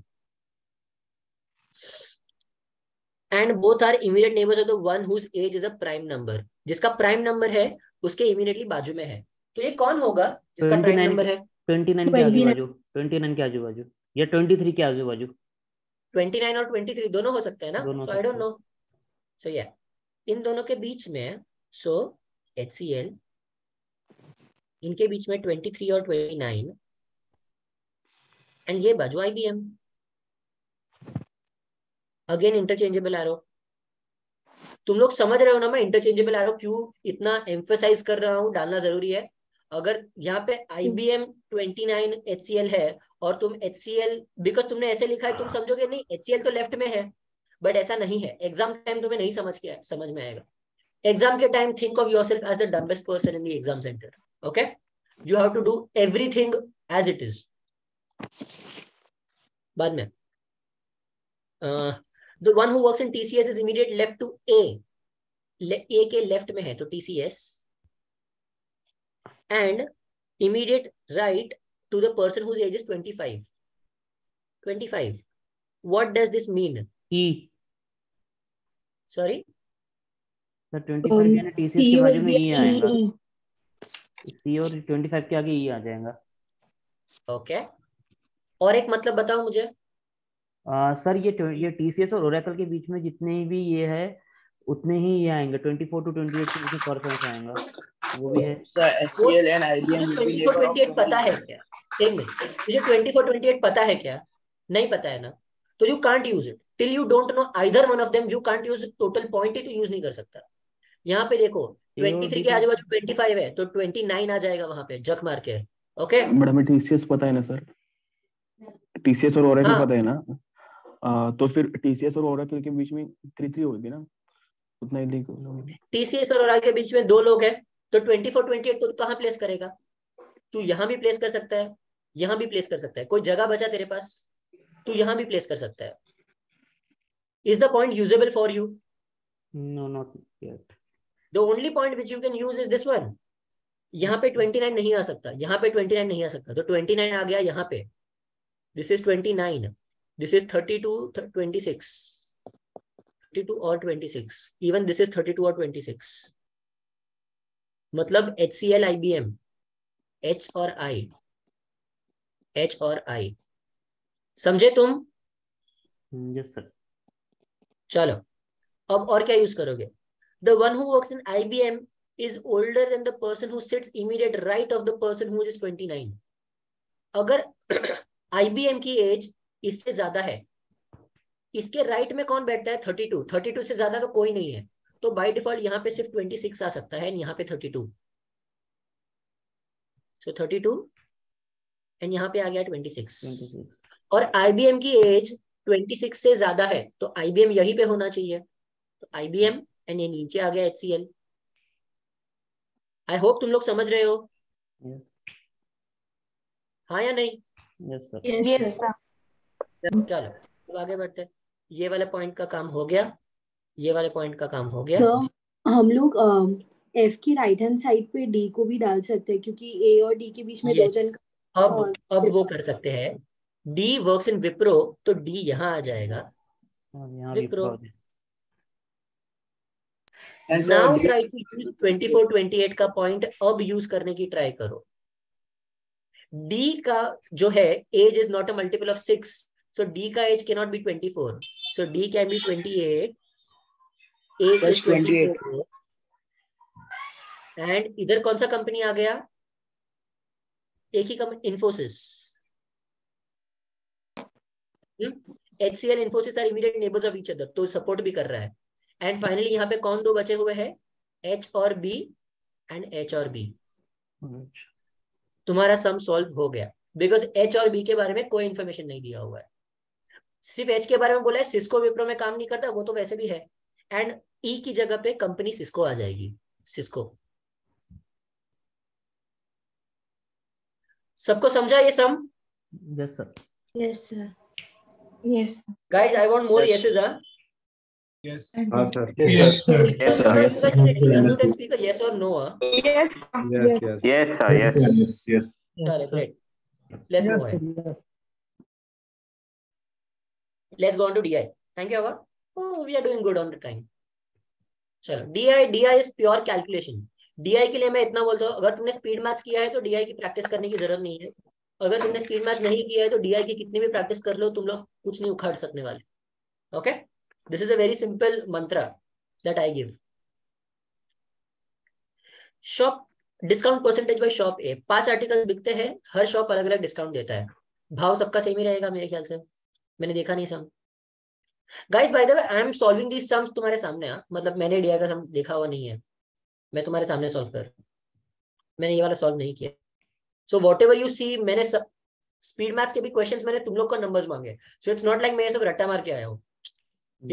And both are immediate neighbors of the one whose age is a prime number. जिसका prime number है, उसके immediately बाजू में है. तो ये कौन होगा जिसका prime number है? twenty-nine के आजू-बाजू. twenty-nine के आजू-बाजू. या twenty-three के आजू-बाजू. twenty-nine और twenty-three दोनों हो सकते हैं ना? So I don't know. So yeah, इन दोनों के बीच में, so H C L, इनके बीच में twenty-three और twenty-nine, and ये बाजू I B M. Again interchangeable arrow. तुम लोग समझ रहे हो ना मैं इंटरचेंजेबल एरो क्यों इतना एम्फेसाइज कर रहा हूँ, डालना जरूरी है. अगर यहाँ पे I B M twenty-nine H C L है और तुम H C L बिकॉज तुमने ऐसे लिखा है तुम समझोगे नहीं H C L तो लेफ्ट में है, बट ऐसा नहीं है. एग्जाम टाइम तुम्हें नहीं समझ के समझ में आएगा. एग्जाम के time think of yourself as the dumbest person in the exam centre. Okay, you have to do everything as it is. बाद में uh, The one who works in T C S is immediate left to A. Le A के left में है तो T C S, and immediate right to the person whose age is twenty-five. twenty-five. What does this mean? E. Sorry. The twenty-five यानी T C S के बाजू में E आएगा. C और twenty-five के आगे E आ जाएगा. Okay. और एक मतलब बताओ मुझे. Uh, सर ये ये T C S और Oracle के बीच में जितने भी ये है उतने ही ये आएंगे. twenty-four to twenty-eight के बीच पर्सन आएगा. वो भी है sir H C L and I B M. twenty-four, twenty-eight पता है क्या? एक मिनट, तुझे twenty-four, twenty-eight पता है क्या? नहीं पता है ना, तो you can't use it till you don't know either one of them. You can't use total point ही तो यूज नहीं कर सकता. यहाँ पे देखो twenty-three के आजू-बाजू twenty-five है तो twenty-nine आ जाएगा वहां पे जक मार के. ओके, बट हमें T C S पता है ना सर. T C S और Oracle पता है ना. Uh, तो फिर T C S और Oracle के बीच में three three होगी ना, उतना ही देखो. T C S और Oracle के बीच में दो लोग हैं तो twenty-four, twenty-eight को कहाँ प्लेस करेगा? तू यहाँ भी प्लेस कर सकता है, यहाँ भी प्लेस कर सकता है. कोई जगह बचा तेरे पास, तू यहाँ भी प्लेस कर सकता है. Is the point usable for you? No, not yet. The only point which you can use is this one. यहाँ पे twenty-nine नहीं आ सकता, यहाँ पे twenty-nine नहीं आ सकता, तो twenty-nine आ गया यहाँ पे. This is twenty-nine. This is thirty-two, twenty-six. thirty-two or twenty-six. Even this is thirty-two or twenty-six. मतलब H C L I B M, H और I, H और I, समझे तुम? Yes sir. चलो, अब और क्या यूज करोगे? The one who works in I B M is older than the person who sits immediate right of the person who is twenty-nine. अगर I B M की एज इससे ज्यादा है, इसके राइट में कौन बैठता है? Thirty two. थर्टी टू से ज्यादा तो कोई नहीं है, तो बाय डिफॉल्ट यहाँ पे सिर्फ ट्वेंटी सिक्स आ सकता है, यहाँ पे thirty two. So thirty two and यहाँ पे आ गया ट्वेंटी सिक्स. और I B M की एज ट्वेंटी सिक्स से ज्यादा है तो I B M यही पे होना चाहिए. तो I B M एंड ये नीचे आ गया H C L. I hope तुम लोग समझ रहे हो. yeah. हाँ या नहीं? yes, sir. Yes, sir. चलो तो आगे बढ़ते हैं. ये वाले पॉइंट का काम हो गया, ये वाले पॉइंट का काम हो गया. so, हम लोग एफ की राइट हैंड साइड पे डी को भी डाल सकते हैं क्योंकि ए और डी के बीच में yes. का अब और... अब वो कर सकते हैं. डी वर्क्स इन विप्रो तो डी यहाँ आ जाएगा. Wipro now try to twenty four, twenty eight का पॉइंट अब यूज करने की ट्राई करो. डी का जो है age is not a multiple of six, so D का age cannot be twenty four, so D can be twenty eight. And इधर कौन सा कंपनी आ गया? एक ही company, Infosys. HCL Infosys are immediate neighbours of each other, तो सपोर्ट भी कर रहा है. एंड फाइनली यहाँ पे कौन दो बचे हुए हैं? एच और बी एंड एच और बी. तुम्हारा सम सॉल्व हो गया बिकॉज एच और बी के बारे में कोई इंफॉर्मेशन नहीं दिया हुआ है. सिर्फ एच के बारे में बोला है सिस्को विप्रो में काम नहीं करता, वो तो वैसे भी है. एंड ई e की जगह पे कंपनी सिस्को आ जाएगी. सिस्को सबको समझा ये सम? Yes sir. Yes sir. Yes guys, I want more yeses. हां yes sir. Yes sir. Yes sir. Yes sir. Yes और no. Yes yes yes sir. Yes yes. Let's go on. Let's go on to D I. Thank you. Our Oh, we are doing good on the time. चलो, D I D I is pure calculation. D I के लिए मैं इतना बोलता हूँ, अगर तुमने speed maths किया है तो D I की प्रैक्टिस करने की जरूरत नहीं है. अगर तुमने स्पीड मैथ्स नहीं किया है तो D I की कितनी भी प्रैक्टिस कर लो, तुम लोग कुछ नहीं उखाड़ सकने वाले. Okay, this is a very simple mantra that I give. Shop discount percentage by shop A. पांच आर्टिकल बिकते हैं, हर शॉप अलग अलग डिस्काउंट देता है. भाव सबका सेम ही रहेगा मेरे ख्याल से, मैंने देखा नहीं सम. Guys, by the way, I am solving these sums तुम्हारे सामने. हाँ, मतलब मैंने D I का सम देखा हुआ नहीं है, मैं तुम्हारे सामने solve कर. मैंने ये वाला solve नहीं किया. So whatever you see, मैंने सब speed maths के भी questions मैंने तुम लोग का numbers मांगे. So it's not like मैं ये सब रट्टा मार के आया हूँ.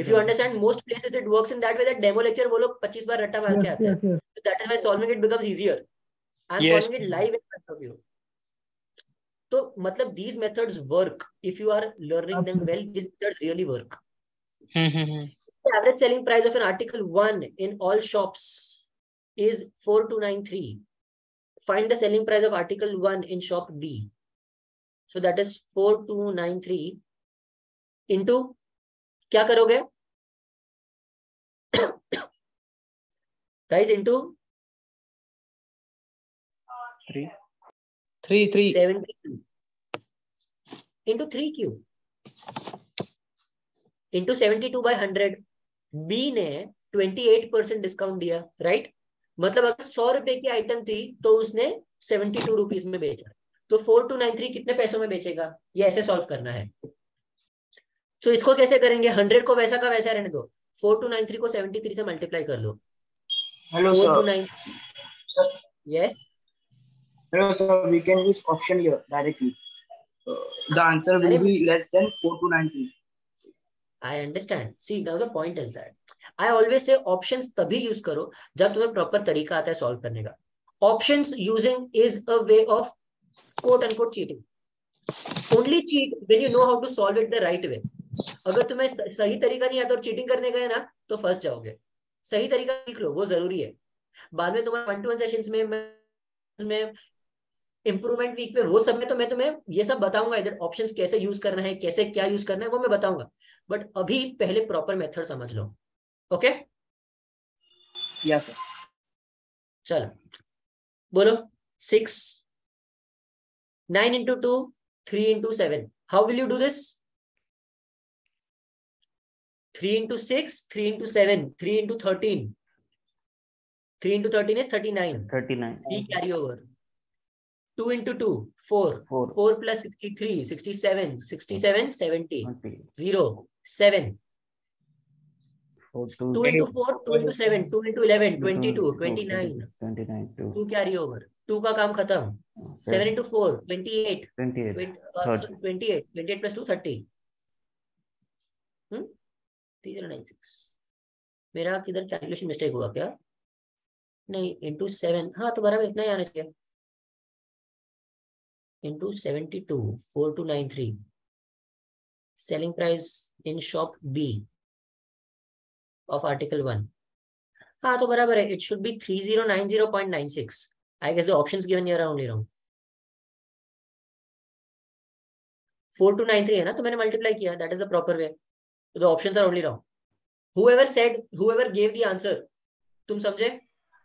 If you understand, most places it works in that way that demo lecture वो लोग पच्चीस बार रट्टा मार के आते हैं. So that is why solving it becomes easier. I am yes. solving it live in front of you. तो मतलब these methods work if you are learning them well. These methods really work. The average selling price of an article one in all shops is four two nine three. Find the selling price of article one in shop B. So that is four two nine three into क्या करोगे? Guys, into three three three seven into three Q. Into seventy-two by one hundred. B ने twenty-eight percent discount दिया, right? मतलब अगर सौ रुपए की item थी तो उसने सेवेंटी टू रुपीस में बेचा, तो फोर टू नाइन थ्री कितने पैसों में बेचेगा? ये ऐसे सॉल्व करना है. तो इसको कैसे करेंगे? हंड्रेड को वैसा का वैसा रहने दो, फोर टू नाइन थ्री को सेवेंटी थ्री से मल्टीप्लाई कर लो. Hello sir. Yes hello sir, we can use option here directly. The answer will be less than four two nine three. I understand. See, now the point is that I always say options तभी use करो जब तुम्हें proper तरीका आता है solve करने का. Options using is a way of quote unquote cheating. Only cheat when you know how to solve it the right way. अगर तुम्हें सही तरीका नहीं आता और cheating करने गए ना तो फंस जाओगे. सही तरीका सीख लो, वो जरूरी है. बाद में तुम्हारे one to one sessions में में इंप्रूवमेंट वीक में वो सब में तो मैं तुम्हें ये सब बताऊंगा, इधर ऑप्शंस कैसे यूज करना है, कैसे क्या यूज करना है वो मैं बताऊंगा, बट अभी पहले प्रॉपर मेथड समझ लो। Okay yes sir. चलो बोलो six nine into two three into seven, how will you do this? Three into six, three into seven, three into thirteen, three into thirteen is thirty nine, thirty nine three carry over, two into two four, four plus sixty three sixty seven, sixty seven seventy, zero seven, two into four two into seven, two into eleven twenty two, twenty nine, two carry over, two का काम खत्म, seven into four twenty eight, twenty eight twenty eight plus two thirty, three zero nine six. मेरा किधर calculation mistake हुआ क्या? नहीं, into seven, हाँ तो बराबर इतना ही आना चाहिए, into seventy-two, four two nine three, selling price in shop B of article one. हाँ तो बराबर है, it should be three zero nine zero point nine six. I guess the options given here are only wrong. four two nine three है ना, तो मैंने multiply किया, that is the proper way. So the options are only wrong. Whoever said, whoever gave the answer, तुम समझे?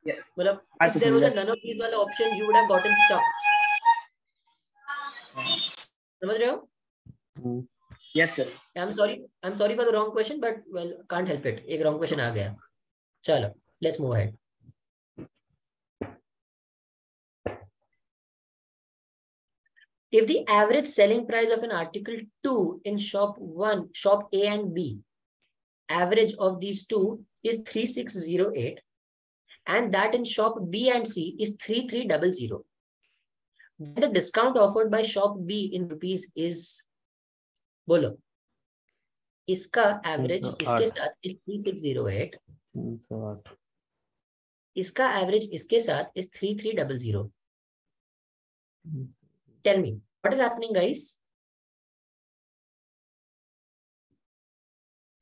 मतलब if there was a none of these वाला option, you would have gotten stuck. समझ रहे हो? Yes sir. I'm sorry. I'm sorry for the wrong question, but well, can't help it. एक wrong question आ गया. चलो, let's move ahead. If the average selling price of an article two in shop one, shop A and B, average of these two is three six zero eight, and that in shop B and C is three three double zero. The discount offered by shop B in rupees is, बोलो, इसका average इसके साथ is three six zero eight, इसका average इसके साथ is three three double zero. Tell me, what is happening, guys?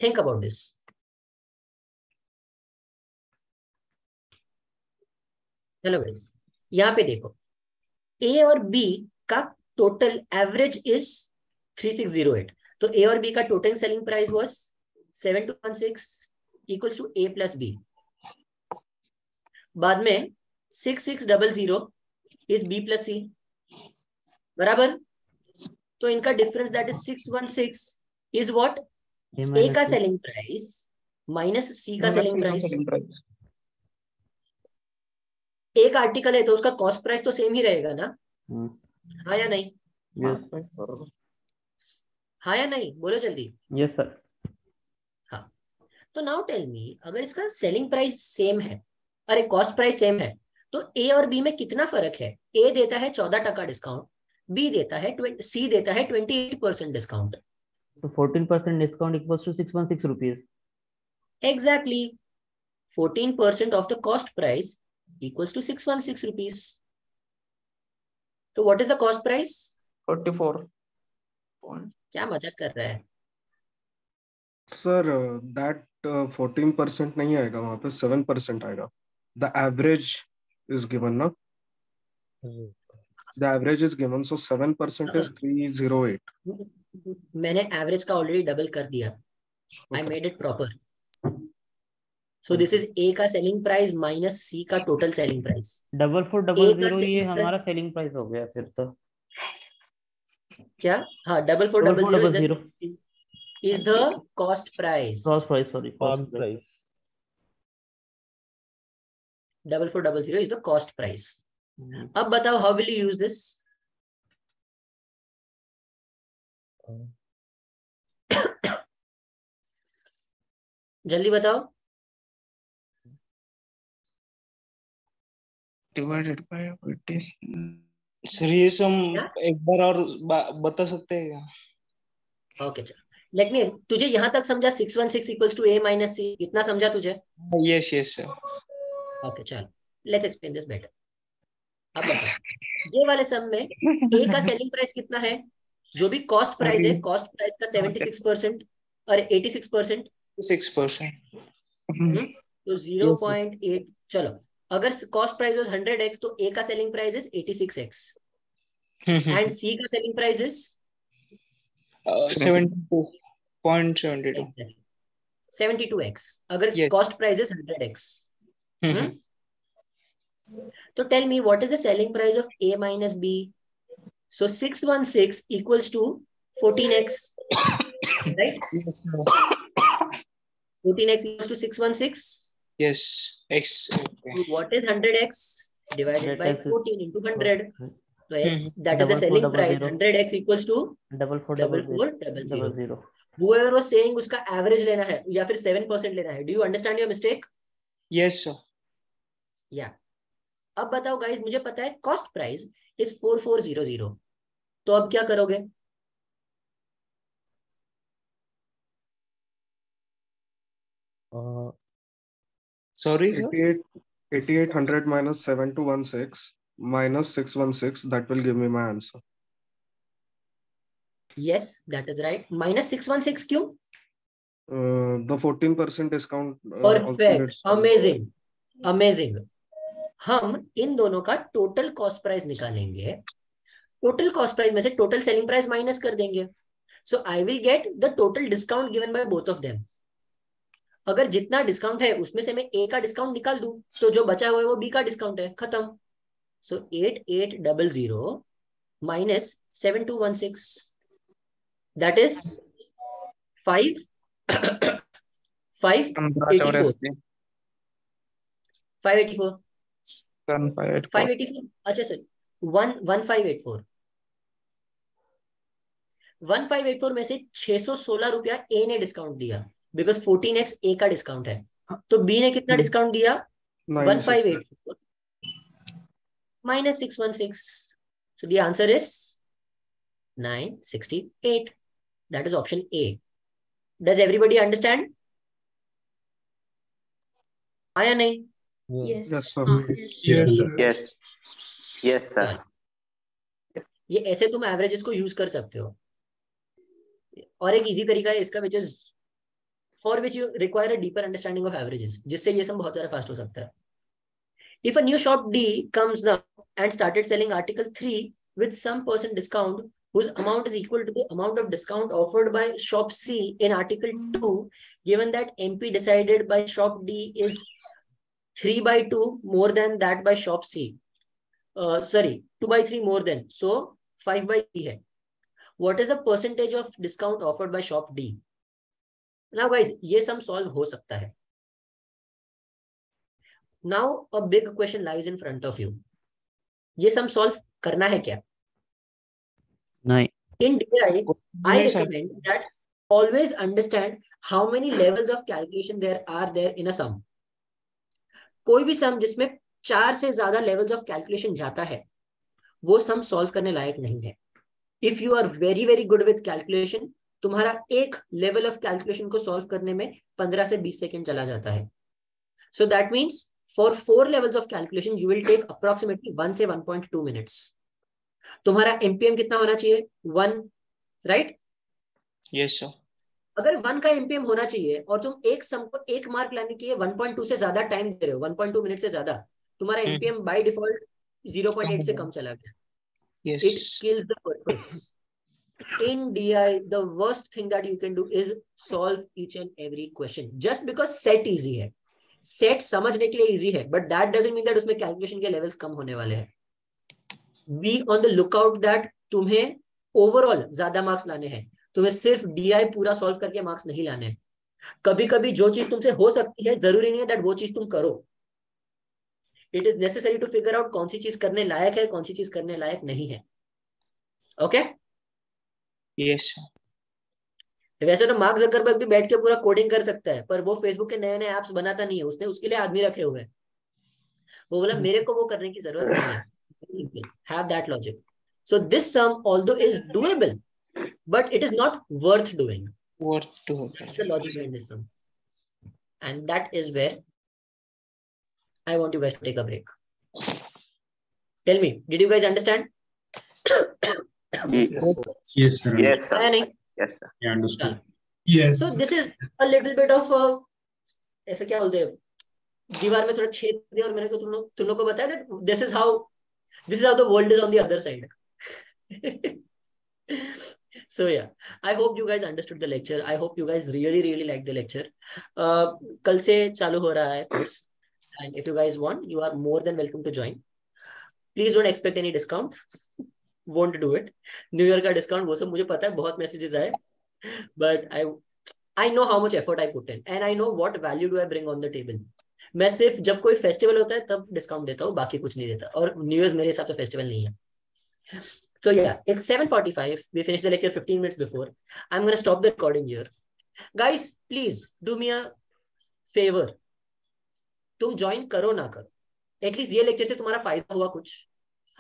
Think about this. चलो guys, यहाँ पे देखो. ए और बी का total average is three six zero eight, तो ए और बी का total selling price was seven two one six equals to A plus B, बाद में six six zero zero is B plus C, बराबर? तो इनका difference that is six one six is what? A का selling price minus सी का selling price. एक article है तो उसका कॉस्ट प्राइस तो सेम ही रहेगा ना, हाँ या नहीं? हाँ या नहीं, बोलो जल्दी। Yes sir. हाँ, तो नाउ टेल मी, अगर इसका सेलिंग प्राइस सेम है, अरे कॉस्ट प्राइस सेम है, तो ए और बी में कितना फर्क है? ए देता है चौदह टका डिस्काउंट, बी देता है ट्वेंटी, सी देता है ट्वेंटी एट परसेंट डिस्काउंट, तो fourteen percent discount equals to six one six rupees. Exactly, fourteen percent of the cost price equals to six one six rupees. So what is the cost price? forty-four. क्या मजाक कर रहा है? Sir, that fourteen percent नहीं आएगा वहाँ पे, seven percent आएगा. The average is given ना? The average is given, so seven percent is three zero eight. मैंने average का already double कर दिया. I made it proper. So this is A का selling price minus C का total selling price. Double four double zero ये हमारा selling price हो गया फिर तो। क्या? हाँ, double four double zero is the is the cost price. Cost price, sorry, cost price. Double four double zero is the cost price. अब बताओ how will you use this? जल्दी बताओ। Divided by forty. Sir, ये सम एक बार और बता सकते हैं क्या? Okay, चल। Let me, तुझे यहाँ तक समझा six one six equals to a minus c, इतना समझा तुझे? Yes, yes, sir. Okay, चल। Let's explain this better. अब बता। ये वाले सम में a का selling price कितना है? जो भी cost price है, cost price का seventy-six percent और eighty-six percent. six percent. हम्म, तो zero point eight, चलो। अगर कॉस्ट प्राइस हंड्रेड एक्स तो ए का selling price is eighty six x, And C का selling price is uh, seventy-two point seven two. seventy-two x. अगर yes. cost price is one hundred x. Hmm? So tell me, what is the selling price of A minus B? So six hundred sixteen equals to fourteen x. Right? Yes, no. fourteen x equals to six hundred sixteen? Yes. X. Okay. So what is one hundred x? Divided by fourteen into one hundred. So yes, that is the selling price. one hundred x equals to double four double zero. Whoever was saying उसका average लेना है या फिर seven percent लेना है. Do you understand your mistake? Yes, sir. Yeah. अब बताओ guys, मुझे पता है cost price is four four zero zero. तो अब क्या करोगे? Uh, sorry, eighty-eight hundred minus seven two one six minus six hundred sixteen, that will give me my answer. Yes, that is right. Minus six hundred sixteen क्यों? Uh, the fourteen percent discount. Uh, Perfect. Amazing. Amazing. हम इन दोनों का total cost price निकालेंगे. Total cost price में से total selling price minus कर देंगे. So I will get the total discount given by both of them. अगर जितना डिस्काउंट है उसमें से मैं ए का डिस्काउंट निकाल दूं तो जो बचा हुआ है वो बी का डिस्काउंट है, खत्म. So eight eight double zero minus seven two one six that is five five five eighty four five eighty four अच्छा sir one one five eight four one five eight four में से छह सौ सोलह रुपया ए ने डिस्काउंट दिया because fourteen x A का डिस्काउंट है. तो B ने कितना डिस्काउंट दिया? one five eight minus six hundred sixteen. So the answer is nine sixty-eight. That is option A. Does everybody understand? आया नहीं? Yes. Yes, sir. Yes, sir. Yes. Yes, sir. ये ऐसे तुम एवरेजेस को use कर सकते हो. और एक इजी तरीका है इसका, which is for which you require a deeper understanding of averages, जिससे ये सब बहुत ज़्यादा fast हो सकता है. If a new shop D comes now and started selling article three with some percent discount, whose amount is equal to the amount of discount offered by shop C in article two, given that M P decided by shop D is three by two more than that by shop C, uh, sorry, two by three more than, so five by three है. What is the percentage of discount offered by shop D? Now guys, ये sum solve हो सकता है. Now a big question lies in front of you. ये sum solve करना है क्या? नहीं. In D I, I recommend that always understand how many levels of calculation there are there in a sum. कोई भी सम जिसमें चार से ज्यादा levels of calculation जाता है, वो सम सॉल्व करने लायक नहीं है. If you are very very good with calculation, तुम्हारा एक लेवल ऑफ कैलकुलेशन को सॉल्व करने में पंद्रह से बीस सेकेंड चला जाता है. So that means for four levels of calculation you will take approximately one से one point two मिनट्स. तुम्हारा एमपीएम कितना होना चाहिए? One, right? Yes sir. अगर वन का एमपीएम होना चाहिए और तुम एक सम को एक मार्क लाने के लिए one point two से ज्यादा टाइम दे रहे हो, one point two मिनट से ज्यादा, तुम्हारा MPM by default zero point eight से कम चला गया. Yes, it kills the purpose. In D I, the worst thing that you can do is solve each and every question. Just because set easy है, set समझने के लिए easy है, but that doesn't mean that उसमें calculation के levels कम होने वाले हैं. Be on the lookout that तुम्हें overall ज़्यादा marks लाने हैं. तुम्हें सिर्फ D I पूरा solve करके marks नहीं लाने हैं. कभी-कभी जो चीज़ तुमसे हो सकती है, ज़रूरी नहीं है that वो चीज़ तुम करो. It is necessary to figure out कौन सी चीज़ करने लायक है, कौन सी चीज़ करने लायक नहीं है. Okay? Yes. वैसे तो मार्क ज़करबर्ग भी बैठ के पूरा कोडिंग कर सकता है, पर वो फेसबुक के नए नए ऐप्स बनाता नहीं है. उसने उसके लिए आदमी रखे हुए हैं. वो बोला मेरे को वो करने की जरूरत नहीं है. Have that logic. So this sum although is doable but it is not worth doing. Worth to the logic in this sum and that is where I want you guys to take a break. Tell me, did you guys understand? Yes, sir. Yes, sir. Yes, sir. I understand. Yes. So this is a little bit of a, ऐसा क्या बोलते हैं, दीवार में थोड़ा छेद दिया और मैंने को तुम लोग तुम लोग को बताया that this is how this is how the world is on the other side. So yeah, I hope you guys understood the lecture. I hope you guys really really like the lecture. Uh, कल से चालू हो रहा है course, and if you guys want, you are more than welcome to join. Please don't expect any discount. Won't do it. New Year का discount वो सब मुझे पता है, बहुत messages आए, but I I know how much effort I put in, and I know what value do I bring on the table. मैं सिर्फ जब कोई फेस्टिवल होता है तब डिस्काउंट देता हूँ, बाकी कुछ नहीं देता, और न्यू ईयर मेरे हिसाब से फेस्टिवल नहीं है. So yeah, it's seven forty-five. We finished the lecture fifteen minutes before. I'm going to stop the recording here. Guys, please do me a favor. तुम join करो ना करो, at least ये lecture से तुम्हारा फायदा हुआ कुछ,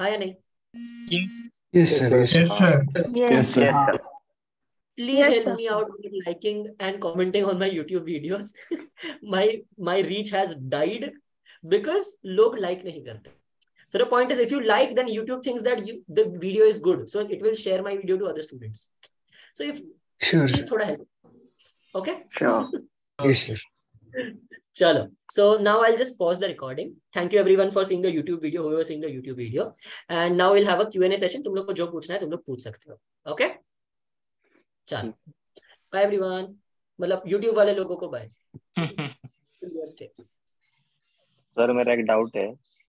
हाँ या नहीं? Yes, yes sir. Yes sir. Yes sir. Please yes, help sir. me out with liking and commenting on my YouTube videos. my my reach has died because लोग like नहीं करते. So the point is, if you like, then YouTube thinks that you, the video is good, so it will share my video to other students. So if sure, please thoda help, okay? Sure. Yes, sir. Chalo. So now I'll just pause the recording. Thank you everyone for seeing the YouTube video. Who was seeing the YouTube video? And now we'll have a Q and A session. तुम लोग को जो पूछना है तुम लोग पूछ सकते हो, okay? चलो. Bye everyone. मतलब YouTube वाले लोगों को bye. Sir, मेरा एक doubt है.